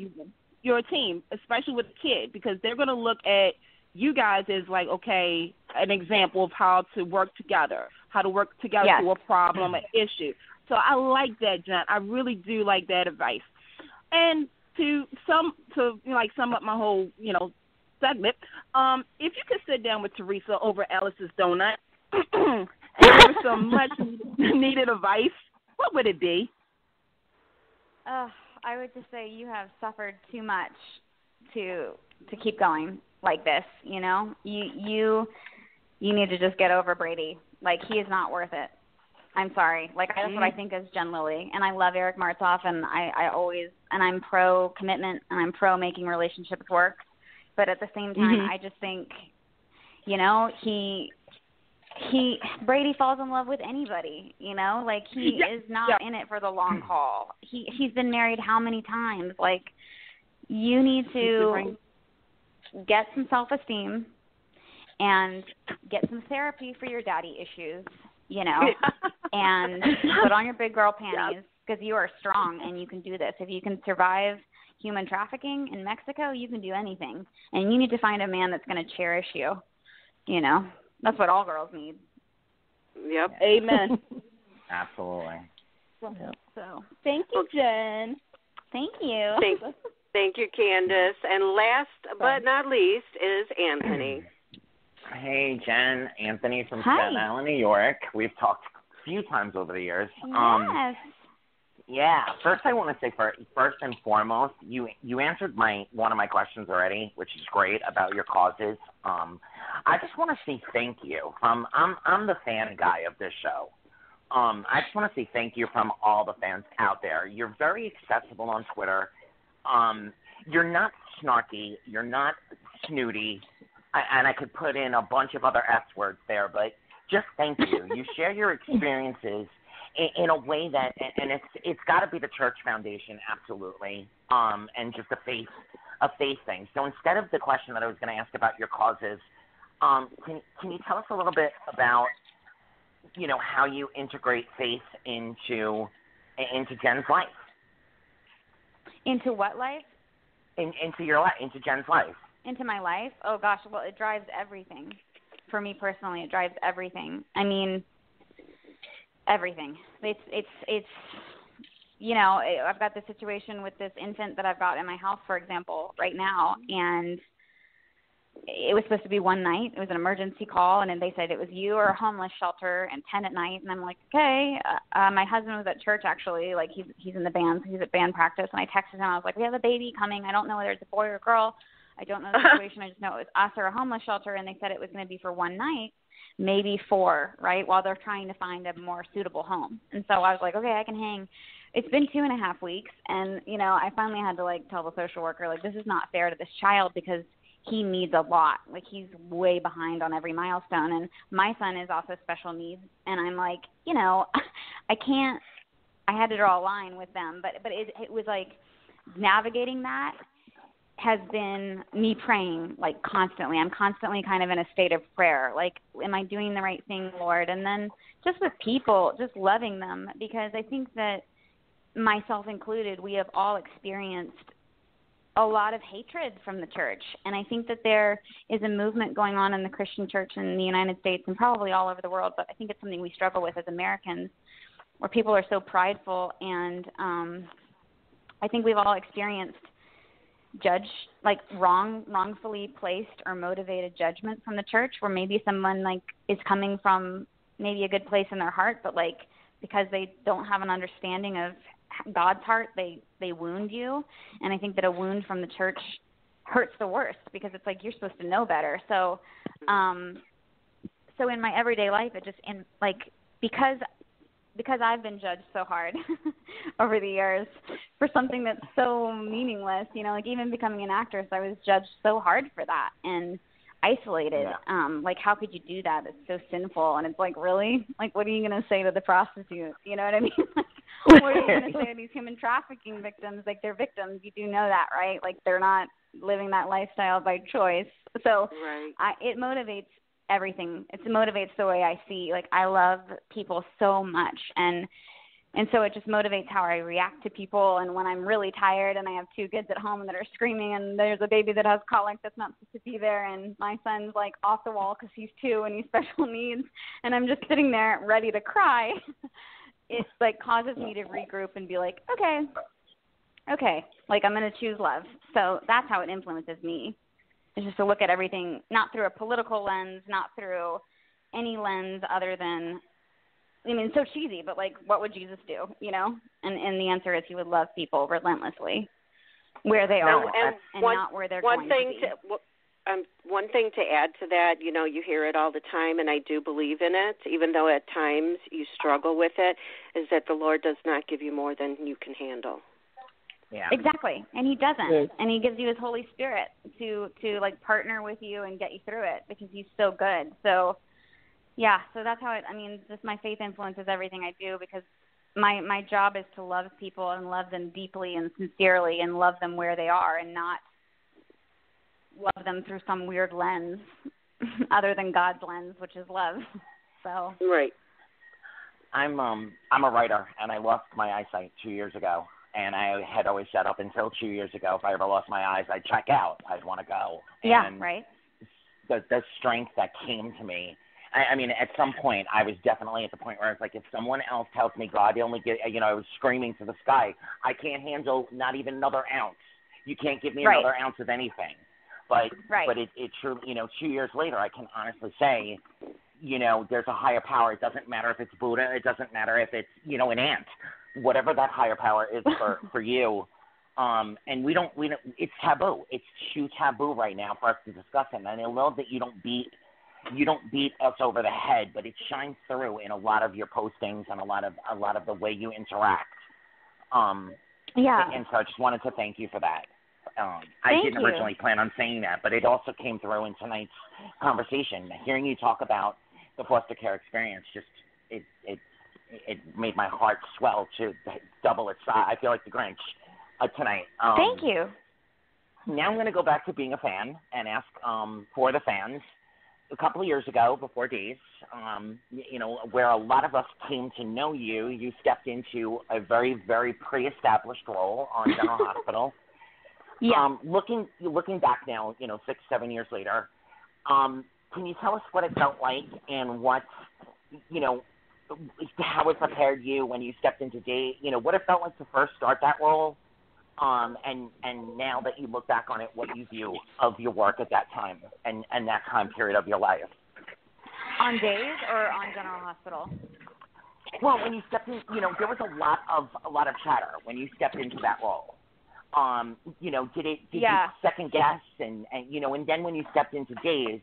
You're a team, especially with the kid, because they're going to look at you guys as like, okay, an example of how to work together yes. through a problem, an issue. So I like that, Jen. I really do like that advice. And to sum up my whole, you know, segment, if you could sit down with Teresa over Alice's donut. And give her some much-needed advice, what would it be? I would just say you have suffered too much to keep going like this, you know? You need to just get over Brady. Like, he is not worth it. I'm sorry. Like, that's what I think is Jen Lilley. And I love Eric Martsolf, and I always I'm pro-commitment, and I'm pro-making relationships work. But at the same time, I just think, you know, Brady falls in love with anybody, you know, like he is not in it for the long haul. He's been married how many times? Like, you need to get some self-esteem and get some therapy for your daddy issues, you know, and put on your big girl panties because you are strong and you can do this. If you can survive human trafficking in Mexico, you can do anything. And you need to find a man that's going to cherish you, you know. That's what all girls need. Yep. Amen. Absolutely. Yep. So, thank you, Jen. Thank you. Thank you, Candace. And last but not least is Anthony. Hey, Jen. Anthony from Staten Island, New York. We've talked a few times over the years. Yes. Yeah. First, I want to say, first and foremost, you answered one of my questions already, which is great about your causes. I just want to say thank you. I'm the fan guy of this show. I just want to say thank you from all the fans out there. You're very accessible on Twitter. You're not snarky. You're not snooty. And I could put in a bunch of other S words there, but just thank you. You share your experiences in a way that, and it's got to be the church foundation, absolutely, and just a faith thing. So instead of the question that I was going to ask about your causes, can you tell us a little bit about, you know, how you integrate faith into Jen's life? Into what life? Into your life, into Jen's life. Into my life? Oh gosh, well, it drives everything. For me personally, it drives everything. I mean, everything. It's you know, I've got this situation with this infant that I've got in my house, for example, right now, and it was supposed to be one night. It was an emergency call, and then they said it was you or a homeless shelter and 10 at night, and I'm like, okay. My husband was at church, actually. Like, he's in the band, so he's at band practice, and I texted him. I was like, we have a baby coming. I don't know whether it's a boy or a girl. I don't know the situation. I just know it was us or a homeless shelter, and they said it was going to be for one night. Maybe four, right, while they're trying to find a more suitable home. And so I was like, okay, I can hang. It's been 2.5 weeks, and, you know, I finally had to, like, tell the social worker, like, this is not fair to this child because he needs a lot. Like, he's way behind on every milestone. And my son is also special needs. And I'm like, you know, I had to draw a line with them. But it was like navigating that has been me praying, like, constantly. I'm constantly kind of in a state of prayer. Like, am I doing the right thing, Lord? And then just with people, just loving them, because I think that myself included, we have all experienced a lot of hatred from the church. And I think that there is a movement going on in the Christian church in the United States and probably all over the world, but I think it's something we struggle with as Americans, where people are so prideful. And I think we've all experienced wrongfully placed or motivated judgment from the church, where maybe someone like is coming from maybe a good place in their heart, but like because they don't have an understanding of God's heart, they wound you. And I think that a wound from the church hurts the worst, because it's like you're supposed to know better. So so in my everyday life, it just in like because I've been judged so hard over the years for something that's so meaningless, you know, like even becoming an actress, I was judged so hard for that and isolated. Yeah. Like, how could you do that? It's so sinful. And it's like, really? Like, what are you going to say to the prostitute? You know what I mean? Like, what are you going to say to these human trafficking victims? Like, they're victims. You do know that, right? Like, they're not living that lifestyle by choice. So right. It motivates everything. It motivates the way I see. Like, I love people so much, and so it just motivates how I react to people. And when I'm really tired and I have two kids at home that are screaming, and there's a baby that has colic that's not supposed to be there, and my son's like off the wall because he's 2 and he's special needs, and I'm just sitting there ready to cry, it like causes me to regroup and be like, okay, like, I'm going to choose love. So that's how it influences me. It's just to look at everything, not through a political lens, not through any lens other than, I mean, so cheesy, but like, what would Jesus do, you know? And the answer is he would love people relentlessly where they are and not where they're going to be. One thing to add to that, you know, you hear it all the time, and I do believe in it, even though at times you struggle with it, is that the Lord does not give you more than you can handle. Yeah. Exactly. And he doesn't. And he gives you his Holy Spirit to like partner with you and get you through it, because he's so good. So yeah, so that's how just my faith influences everything I do, because my job is to love people and love them deeply and sincerely and love them where they are, and not love them through some weird lens other than God's lens, which is love. So right. I'm a writer, and I lost my eyesight 2 years ago. And I had always said up until 2 years ago, if I ever lost my eyes, I'd check out. I'd want to go. Yeah, and right. The strength that came to me. I mean, at some point, I was definitely at the point where I was like, if someone else tells me God, I was screaming to the sky, I can't handle not even another ounce. You can't give me another ounce of anything. But it truly, 2 years later, I can honestly say, there's a higher power. It doesn't matter if it's Buddha. It doesn't matter if it's, an ant. Whatever that higher power is for you. And we don't, it's taboo. It's too taboo right now for us to discuss it. And I love that you don't beat us over the head, but it shines through in a lot of your postings and a lot of the way you interact. Yeah. And so I just wanted to thank you for that. I didn't originally plan on saying that, but it also came through in tonight's conversation. Hearing you talk about the foster care experience, just, it made my heart swell to double its size. I feel like the Grinch tonight. Thank you. Now I'm going to go back to being a fan and ask for the fans. A couple of years ago, before Days, where a lot of us came to know you, you stepped into a very, very pre-established role on General Hospital. Yeah. Looking back now, 6-7 years later, can you tell us what it felt like and what, how it prepared you when you stepped into Days, what it felt like to first start that role, and now that you look back on it, what you view of your work at that time and that time period of your life. On Days or on General Hospital? Well, when you stepped in, there was a lot of chatter when you stepped into that role. Did you second guess and then when you stepped into Days,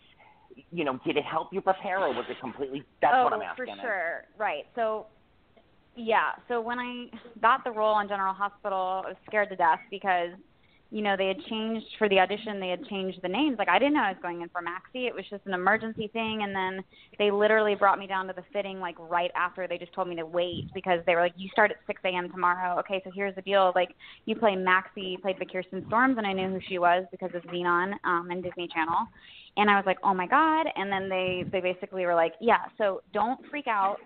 did it help you prepare, or was it completely? That's what I'm asking. Oh, for sure. Right. So, yeah. So when I got the role on General Hospital, I was scared to death because you know, they had changed for the audition, they had changed the names. Like, I didn't know I was going in for Maxie. It was just an emergency thing. And then they literally brought me down to the fitting, like, right after. They just told me to wait because they were like, you start at 6 a.m. tomorrow. Okay, so here's the deal. Like, you play Maxie, you played the Kirsten Storms, and I knew who she was because of Xenon and Disney Channel. And I was like, oh, my God. And then they basically were like, yeah, so don't freak out.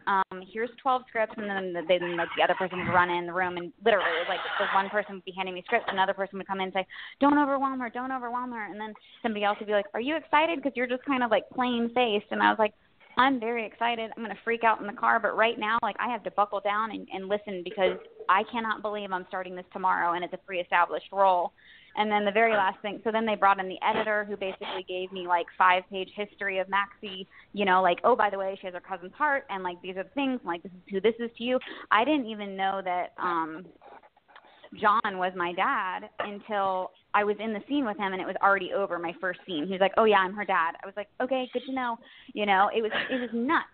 Here's 12 scripts. And then they, like, the other person would run in the room. And literally, like, the one person would be handing me scripts. Another person would come in and say, don't overwhelm her. Don't overwhelm her. And then somebody else would be like, are you excited? Because you're just kind of, like, plain-faced. And I was like, I'm very excited. I'm going to freak out in the car. But right now, like, I have to buckle down and listen because I cannot believe I'm starting this tomorrow. And it's a pre-established role. And then the very last thing, so then they brought in the editor who basically gave me, like, 5-page history of Maxie, you know, like, oh, by the way, she has her cousin's heart, and, like, these are the things, and, like, this is who this is to you. I didn't even know that John was my dad until I was in the scene with him, and it was already over my first scene. He was like, oh, yeah, I'm her dad. I was like, okay, good to know. You know, it was nuts.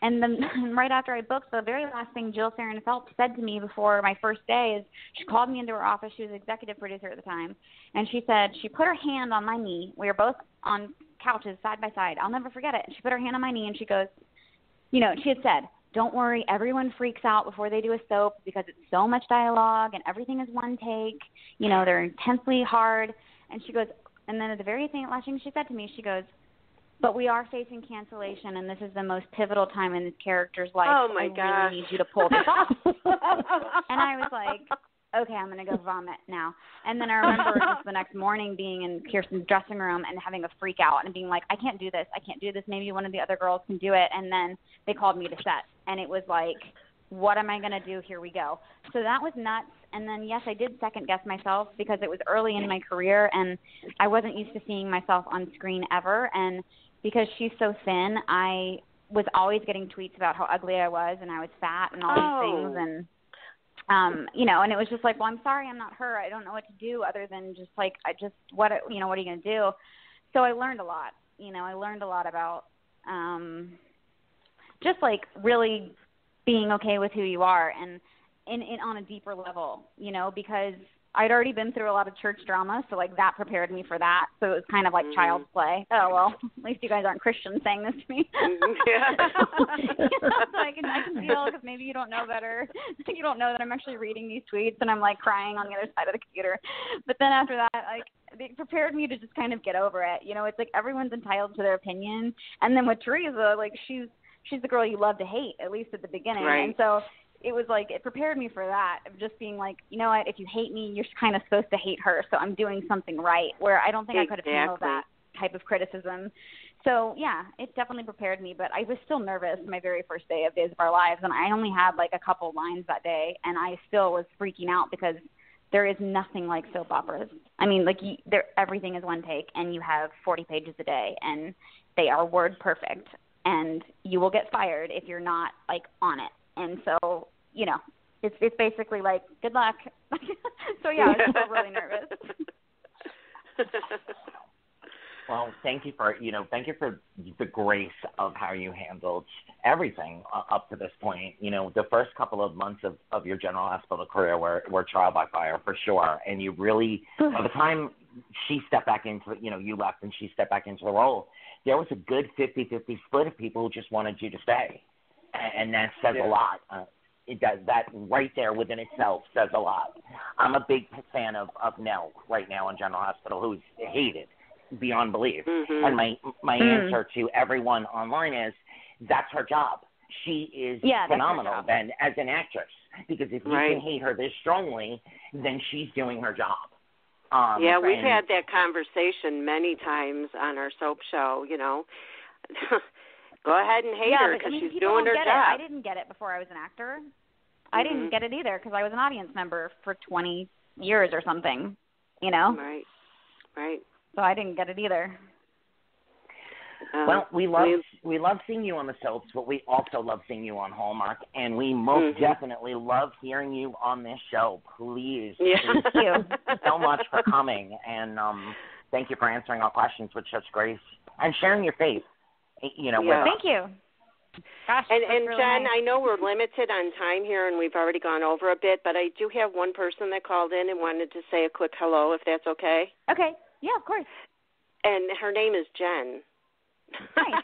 And then right after I booked, the very last thing Jill Sarin Phelps said to me before my first day is she called me into her office. She was executive producer at the time. And she said she put her hand on my knee. We were both on couches side by side. I'll never forget it. And she put her hand on my knee, and she goes, you know, she had said, don't worry, everyone freaks out before they do a soap because it's so much dialogue and everything is one take. You know, they're intensely hard. And she goes, and then at the very last thing she said to me, she goes, but we are facing cancellation, and this is the most pivotal time in this character's life. Oh, my gosh. I really need you to pull this off. And I was like, okay, I'm going to go vomit now. And then I remember just the next morning being in Kirsten's dressing room and having a freak out and being like, I can't do this. I can't do this. Maybe one of the other girls can do it. And then they called me to set, and it was like, what am I going to do? Here we go. So that was nuts. And then, yes, I did second-guess myself because it was early in my career, and I wasn't used to seeing myself on screen ever. And because she's so thin, I was always getting tweets about how ugly I was and I was fat and all these things. And, you know, and it was just like, well, I'm sorry, I'm not her. I don't know what to do other than just like, what are you going to do? So I learned a lot. You know, I learned a lot about just like really being okay with who you are and on a deeper level, you know, because I'd already been through a lot of church drama, so, like, that prepared me for that. So it was kind of like child's play. Oh, well, at least you guys aren't Christians saying this to me. Yeah. So I can feel because maybe you don't know better. You don't know that I'm actually reading these tweets, and I'm, like, crying on the other side of the computer. But then after that, like, it prepared me to just kind of get over it. You know, it's like everyone's entitled to their opinion. And then with Teresa, like, she's the girl you love to hate, at least at the beginning. Right. And so it was like it prepared me for that, of just being like, you know what, if you hate me, you're kind of supposed to hate her, so I'm doing something right, where I don't think I could have handled that type of criticism. So, yeah, it definitely prepared me, but I was still nervous my very first day of Days of Our Lives, and I only had, like, a couple lines that day, and I still was freaking out because there is nothing like soap operas. I mean, like, everything is one take, and you have 40 pages a day, and they are word perfect, and you will get fired if you're not, like, on it. And so, you know, it's basically like, good luck. So, yeah, I was still really nervous. Well, thank you for the grace of how you handled everything up to this point. You know, the first couple of months of your General Hospital career were trial by fire for sure. And you really, by the time she stepped back into it, you know, you left and she stepped back into the role, there was a good 50-50 split of people who just wanted you to stay. And that says a lot. That right there within itself says a lot. I'm a big fan of Nell right now on General Hospital, who's hated beyond belief. Mm-hmm. And my answer to everyone online is that's her job. She is phenomenal then as an actress, because if you can hate her this strongly, then she's doing her job. We've had that conversation many times on our soap show, you know. Go ahead and hate her because she's doing her job. I didn't get it before I was an actor. I didn't get it either because I was an audience member for 20 years or something, you know? Right. So I didn't get it either. Well, we love seeing you on the soaps, but we also love seeing you on Hallmark, and we most definitely love hearing you on this show. Please, thank you so much for coming, and thank you for answering our questions with such grace and sharing your faith. You know, thank you. Gosh, and really Jen, nice. I know we're limited on time here, and we've already gone over a bit, but I do have one person that called in and wanted to say a quick hello, if that's okay. Okay. Yeah, of course. And her name is Jen. Hi.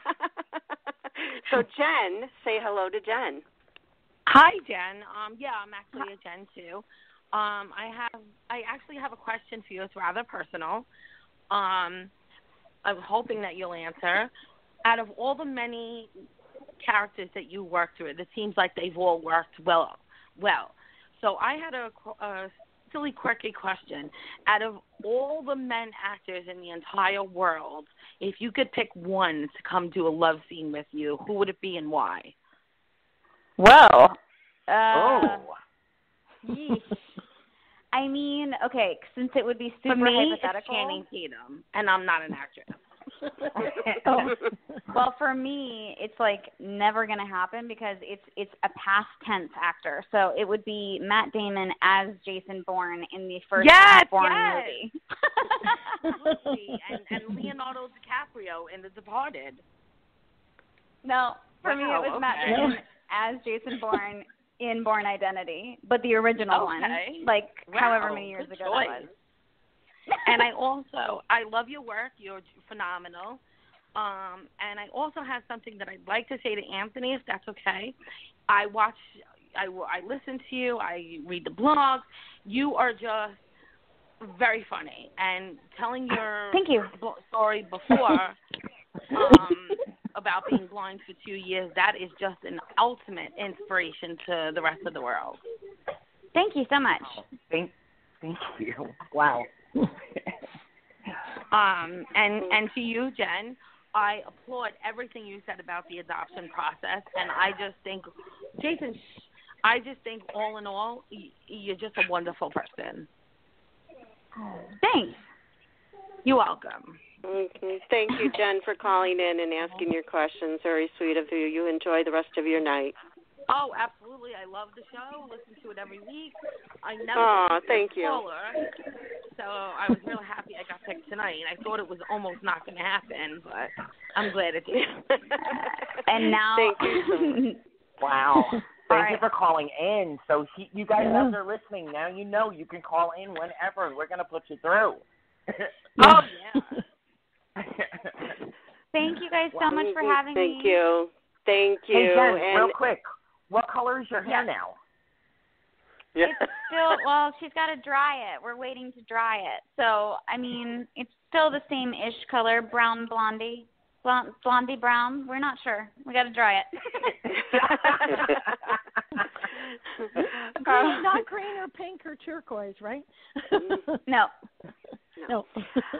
So, Jen, say hello to Jen. Hi, Jen. Yeah, I'm actually a Jen, too. I actually have a question for you. It's rather personal. I'm hoping that you'll answer. Out of all the many characters that you worked with, it seems like they've all worked well. So I had a silly, quirky question. Out of all the men actors in the entire world, if you could pick one to come do a love scene with you, who would it be and why? Well, Yeesh. I mean, okay, since it would be super hypothetical. For me, it's Channing Tatum, and I'm not an actress. Well, for me, it's like never going to happen because it's a past tense actor. So it would be Matt Damon as Jason Bourne in the first Bourne movie. and Leonardo DiCaprio in The Departed. No, for me, it was Matt Damon as Jason Bourne in Bourne Identity, but the original one, like however many years ago that was. And I love your work. You're phenomenal. And I also have something that I'd like to say to Anthony, if that's okay. I listen to you. I read the blogs. You are just very funny. And telling your story before about being blind for 2 years, that is just an ultimate inspiration to the rest of the world. Thank you so much. Thank you. Wow. And to you, Jen, I applaud everything you said about the adoption process, and I just think, Jason, I just think all in all, you're just a wonderful person. Thanks. You're welcome. Okay. Thank you, Jen, for calling in and asking your questions. Very sweet of you. You enjoy the rest of your night. Oh, absolutely. I love the show. Listen to it every week. I never so I was really happy I got picked tonight. I thought it was almost not going to happen, but I'm glad it did. And now... Thank you. Wow. Thank you for calling in. So you guys out there listening, now you know you can call in whenever. We're going to put you through. Oh, yeah. Thank you guys so much for having me. Thank you. Thank you. Hey, Jen, and real quick. What color is your hair now? Yeah. It's still, well, she's got to dry it. We're waiting to dry it. So, I mean, it's still the same-ish color, brown, blondie brown. We're not sure. We got to dry it. Not green or pink or turquoise, right? No. All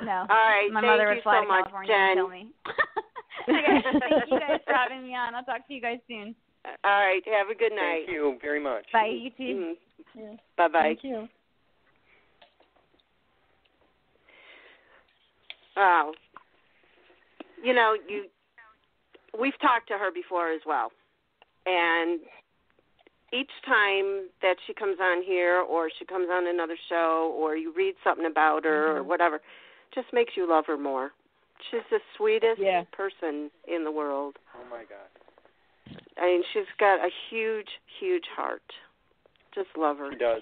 right. My mother was flying to California to kill me. Okay, thank you guys for having me on. I'll talk to you guys soon. All right. Have a good night. Thank you very much. Bye, you too. Mm-hmm. Yeah. Bye-bye. Thank you. Wow. You know, we've talked to her before as well. And each time that she comes on here or she comes on another show or you read something about her or whatever, just makes you love her more. She's the sweetest person in the world. Oh, my God. I mean, she's got a huge, huge heart. Just love her. She does.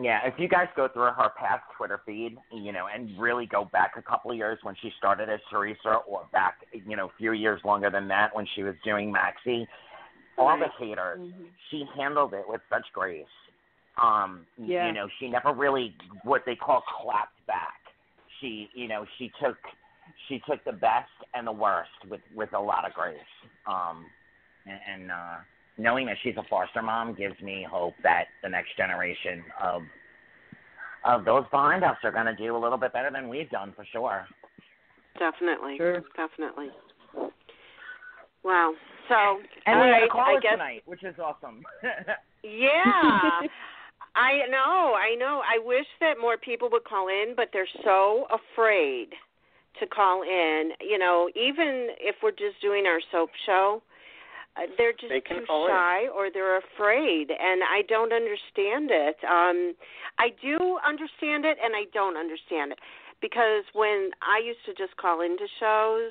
Yeah, if you guys go through her past Twitter feed, you know, and really go back a couple of years when she started as Teresa or back, you know, a few years longer than that when she was doing Maxie, all the haters, she handled it with such grace. You know, she never really, what they call, clapped back. She took the best and the worst with a lot of grace. And knowing that she's a foster mom gives me hope that the next generation of those behind us are going to do a little bit better than we've done, for sure. Definitely. Wow. So, and we had a caller tonight, which is awesome. Yeah. I know. I wish that more people would call in, but they're so afraid to call in. You know, even if we're just doing our soap show, they're just too shy or they're afraid, and I don't understand it. I do understand it, and I don't understand it, because when I used to just call into shows,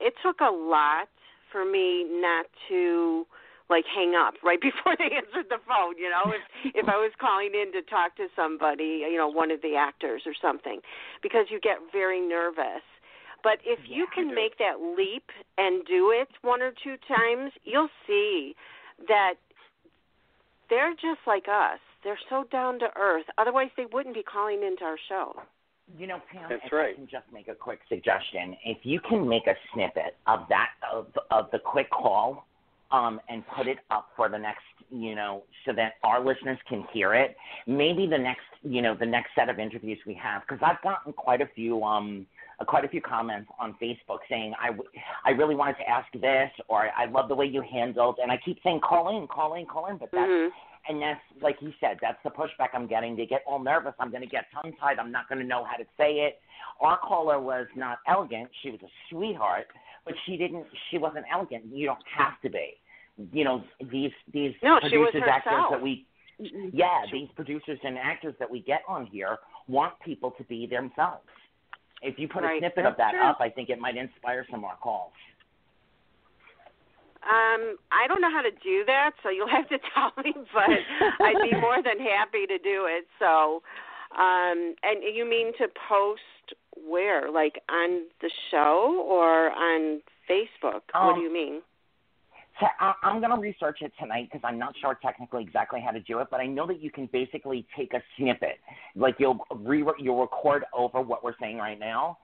it took a lot for me not to like hang up right before they answered the phone, you know, if I was calling in to talk to somebody, you know, one of the actors or something, because you get very nervous. But if you can make that leap and do it one or two times, you'll see that they're just like us. They're so down to earth. Otherwise, they wouldn't be calling into our show. You know, Pam, I can just make a quick suggestion. If you can make a snippet of that, of the quick call, and put it up for the next, you know, so that our listeners can hear it. Maybe the next, you know, the next set of interviews we have, because I've gotten quite a few comments on Facebook saying, I really wanted to ask this, or I love the way you handled, and I keep saying, call in, but that's, and that's, like you said, that's the pushback I'm getting. They get all nervous. I'm going to get tongue-tied. I'm not going to know how to say it. Our caller was not elegant. She was a sweetheart, but she wasn't elegant. You don't have to be. You know, these producers, actors that we, these producers and actors that we get on here want people to be themselves. If you put a snippet of that up, I think it might inspire some more calls. I don't know how to do that, so you'll have to tell me, but I'd be more than happy to do it. So, and you mean to post where? Like on the show or on Facebook? What do you mean? So I'm going to research it tonight because I'm not sure technically exactly how to do it, but I know that you can basically take a snippet. Like you'll record over what we're saying right now.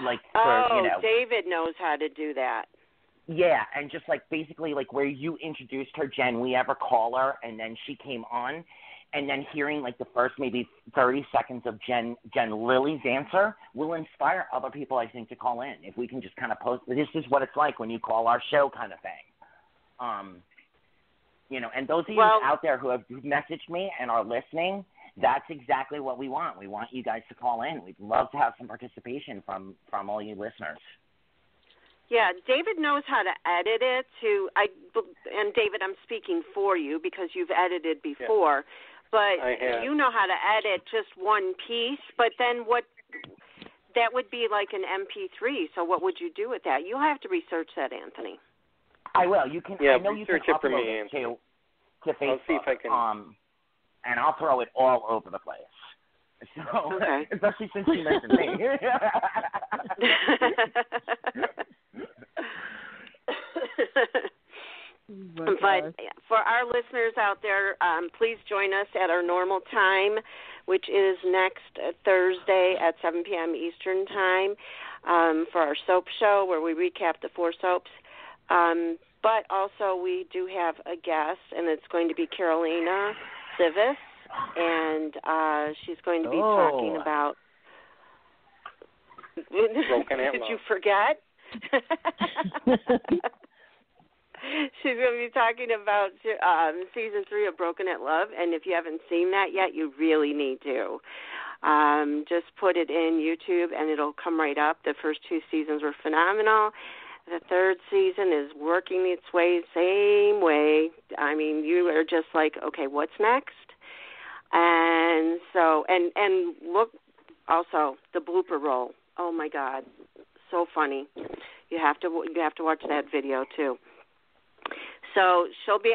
David knows how to do that. Yeah, and just like basically like where you introduced her, Jen, we have a caller, and then she came on, and then hearing like the first maybe 30 seconds of Jen Lilley's answer will inspire other people, I think, to call in. If we can just kind of post, this is what it's like when you call our show kind of thing. You know, and those of you out there who have messaged me and are listening, that's exactly what we want. We want you guys to call in. We'd love to have some participation from all you listeners. Yeah, David knows how to edit it and David, I'm speaking for you because you've edited before, but you know how to edit just one piece, but then that would be like an MP3, so what would you do with that? You'll have to research that, Anthony. I will. You can. Yeah, I know you can upload it for me, it to Facebook, I'll see if I can. And I'll throw it all over the place. So, especially since you mentioned me. But for our listeners out there, please join us at our normal time, which is next Thursday at 7 p.m. Eastern Time, for our soap show where we recap the four soaps. But also we do have a guest, and it's going to be Carolina Civis, and she's going to be talking about... Did you forget? She's going to be talking about Season 3 of Broken at Love, and if you haven't seen that yet, you really need to. Just put it in YouTube, and it'll come right up. The first two seasons were phenomenal. The third season is working its way, same way. I mean, you are just like, okay, what's next? And so, and look, also, the blooper roll. Oh, my God. So funny. You have to watch that video too. So she'll be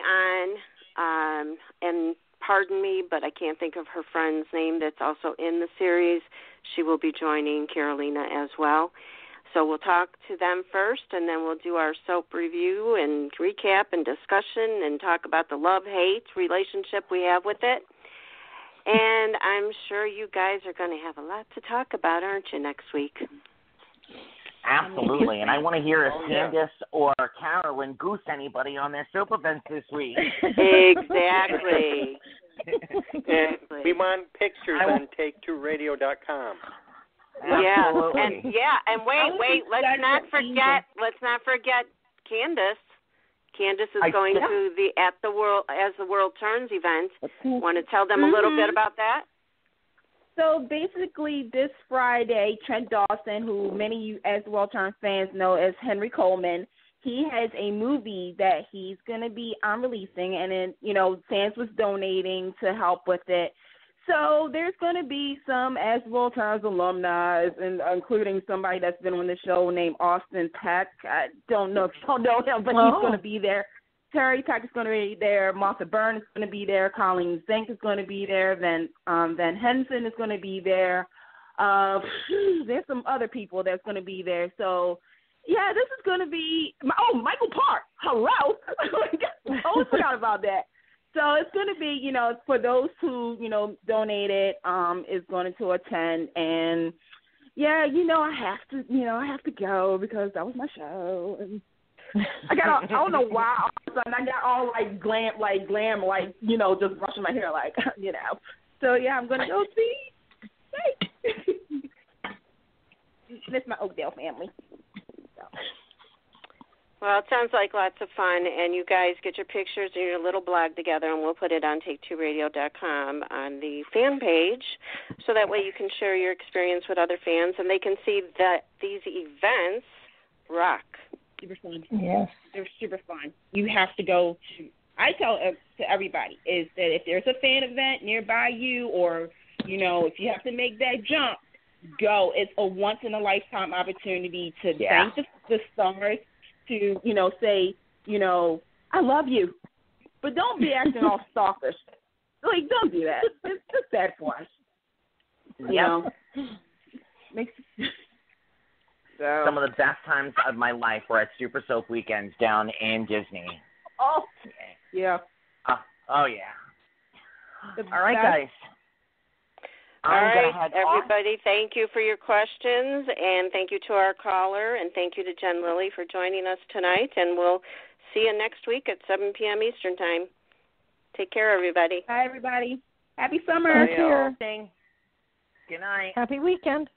on, and pardon me, but I can't think of her friend's name that's also in the series. She will be joining Carolina as well. So we'll talk to them first, and then we'll do our soap review and recap and discussion and talk about the love-hate relationship we have with it. And I'm sure you guys are going to have a lot to talk about, aren't you, next week? Absolutely, and I want to hear if Candace or Carolyn goose anybody on their soap events this week. Exactly. And we want pictures on take2radio.com. Absolutely. And wait. Let's not forget Candace. Candace is going to the As the World Turns event. Want to tell them a little bit about that? So basically, this Friday, Trent Dawson, who many As the World Turns fans know as Henry Coleman, he has a movie that he's going to be releasing, and then, you know, fans was donating to help with it. So there's going to be some As the World Turns alumni, and including somebody that's been on the show named Austin Peck. I don't know if y'all know him, but he's going to be there. Terry Peck is going to be there. Martha Byrne is going to be there. Colleen Zink is going to be there. Van Henson is going to be there. There's some other people that's going to be there. So, yeah, this is going to be Michael Park. Hello. I always forgot about that. So it's going to be, you know, for those who, you know, donated, is going to attend. And, yeah, you know, I have to go because that was my show. And I don't know why all of a sudden I got all, like, glam, like, you know, just brushing my hair, like, you know. So, yeah, I'm going to go see. Hey. That's my Oakdale family. So. Well, it sounds like lots of fun, and you guys get your pictures and your little blog together, and we'll put it on take2radio.com on the fan page, so that way you can share your experience with other fans, and they can see that these events rock. Super fun. Yes. They're super fun. You have to go to – I tell to everybody is that if there's a fan event nearby you or, you know, if you have to make that jump, go. It's a once-in-a-lifetime opportunity to thank the stars. To, you know, say, you know, I love you. But don't be acting all stalkish. Like, don't do that. It's just bad for us. You know? Makes so. Some of the best times of my life were at Super Soap Weekends down in Disney. Oh, yeah. Oh, yeah. All right, guys. All right, everybody, thank you for your questions, and thank you to our caller, and thank you to Jen Lilley for joining us tonight, and we'll see you next week at 7 p.m. Eastern Time. Take care, everybody. Bye, everybody. Happy summer. Good night. Happy weekend.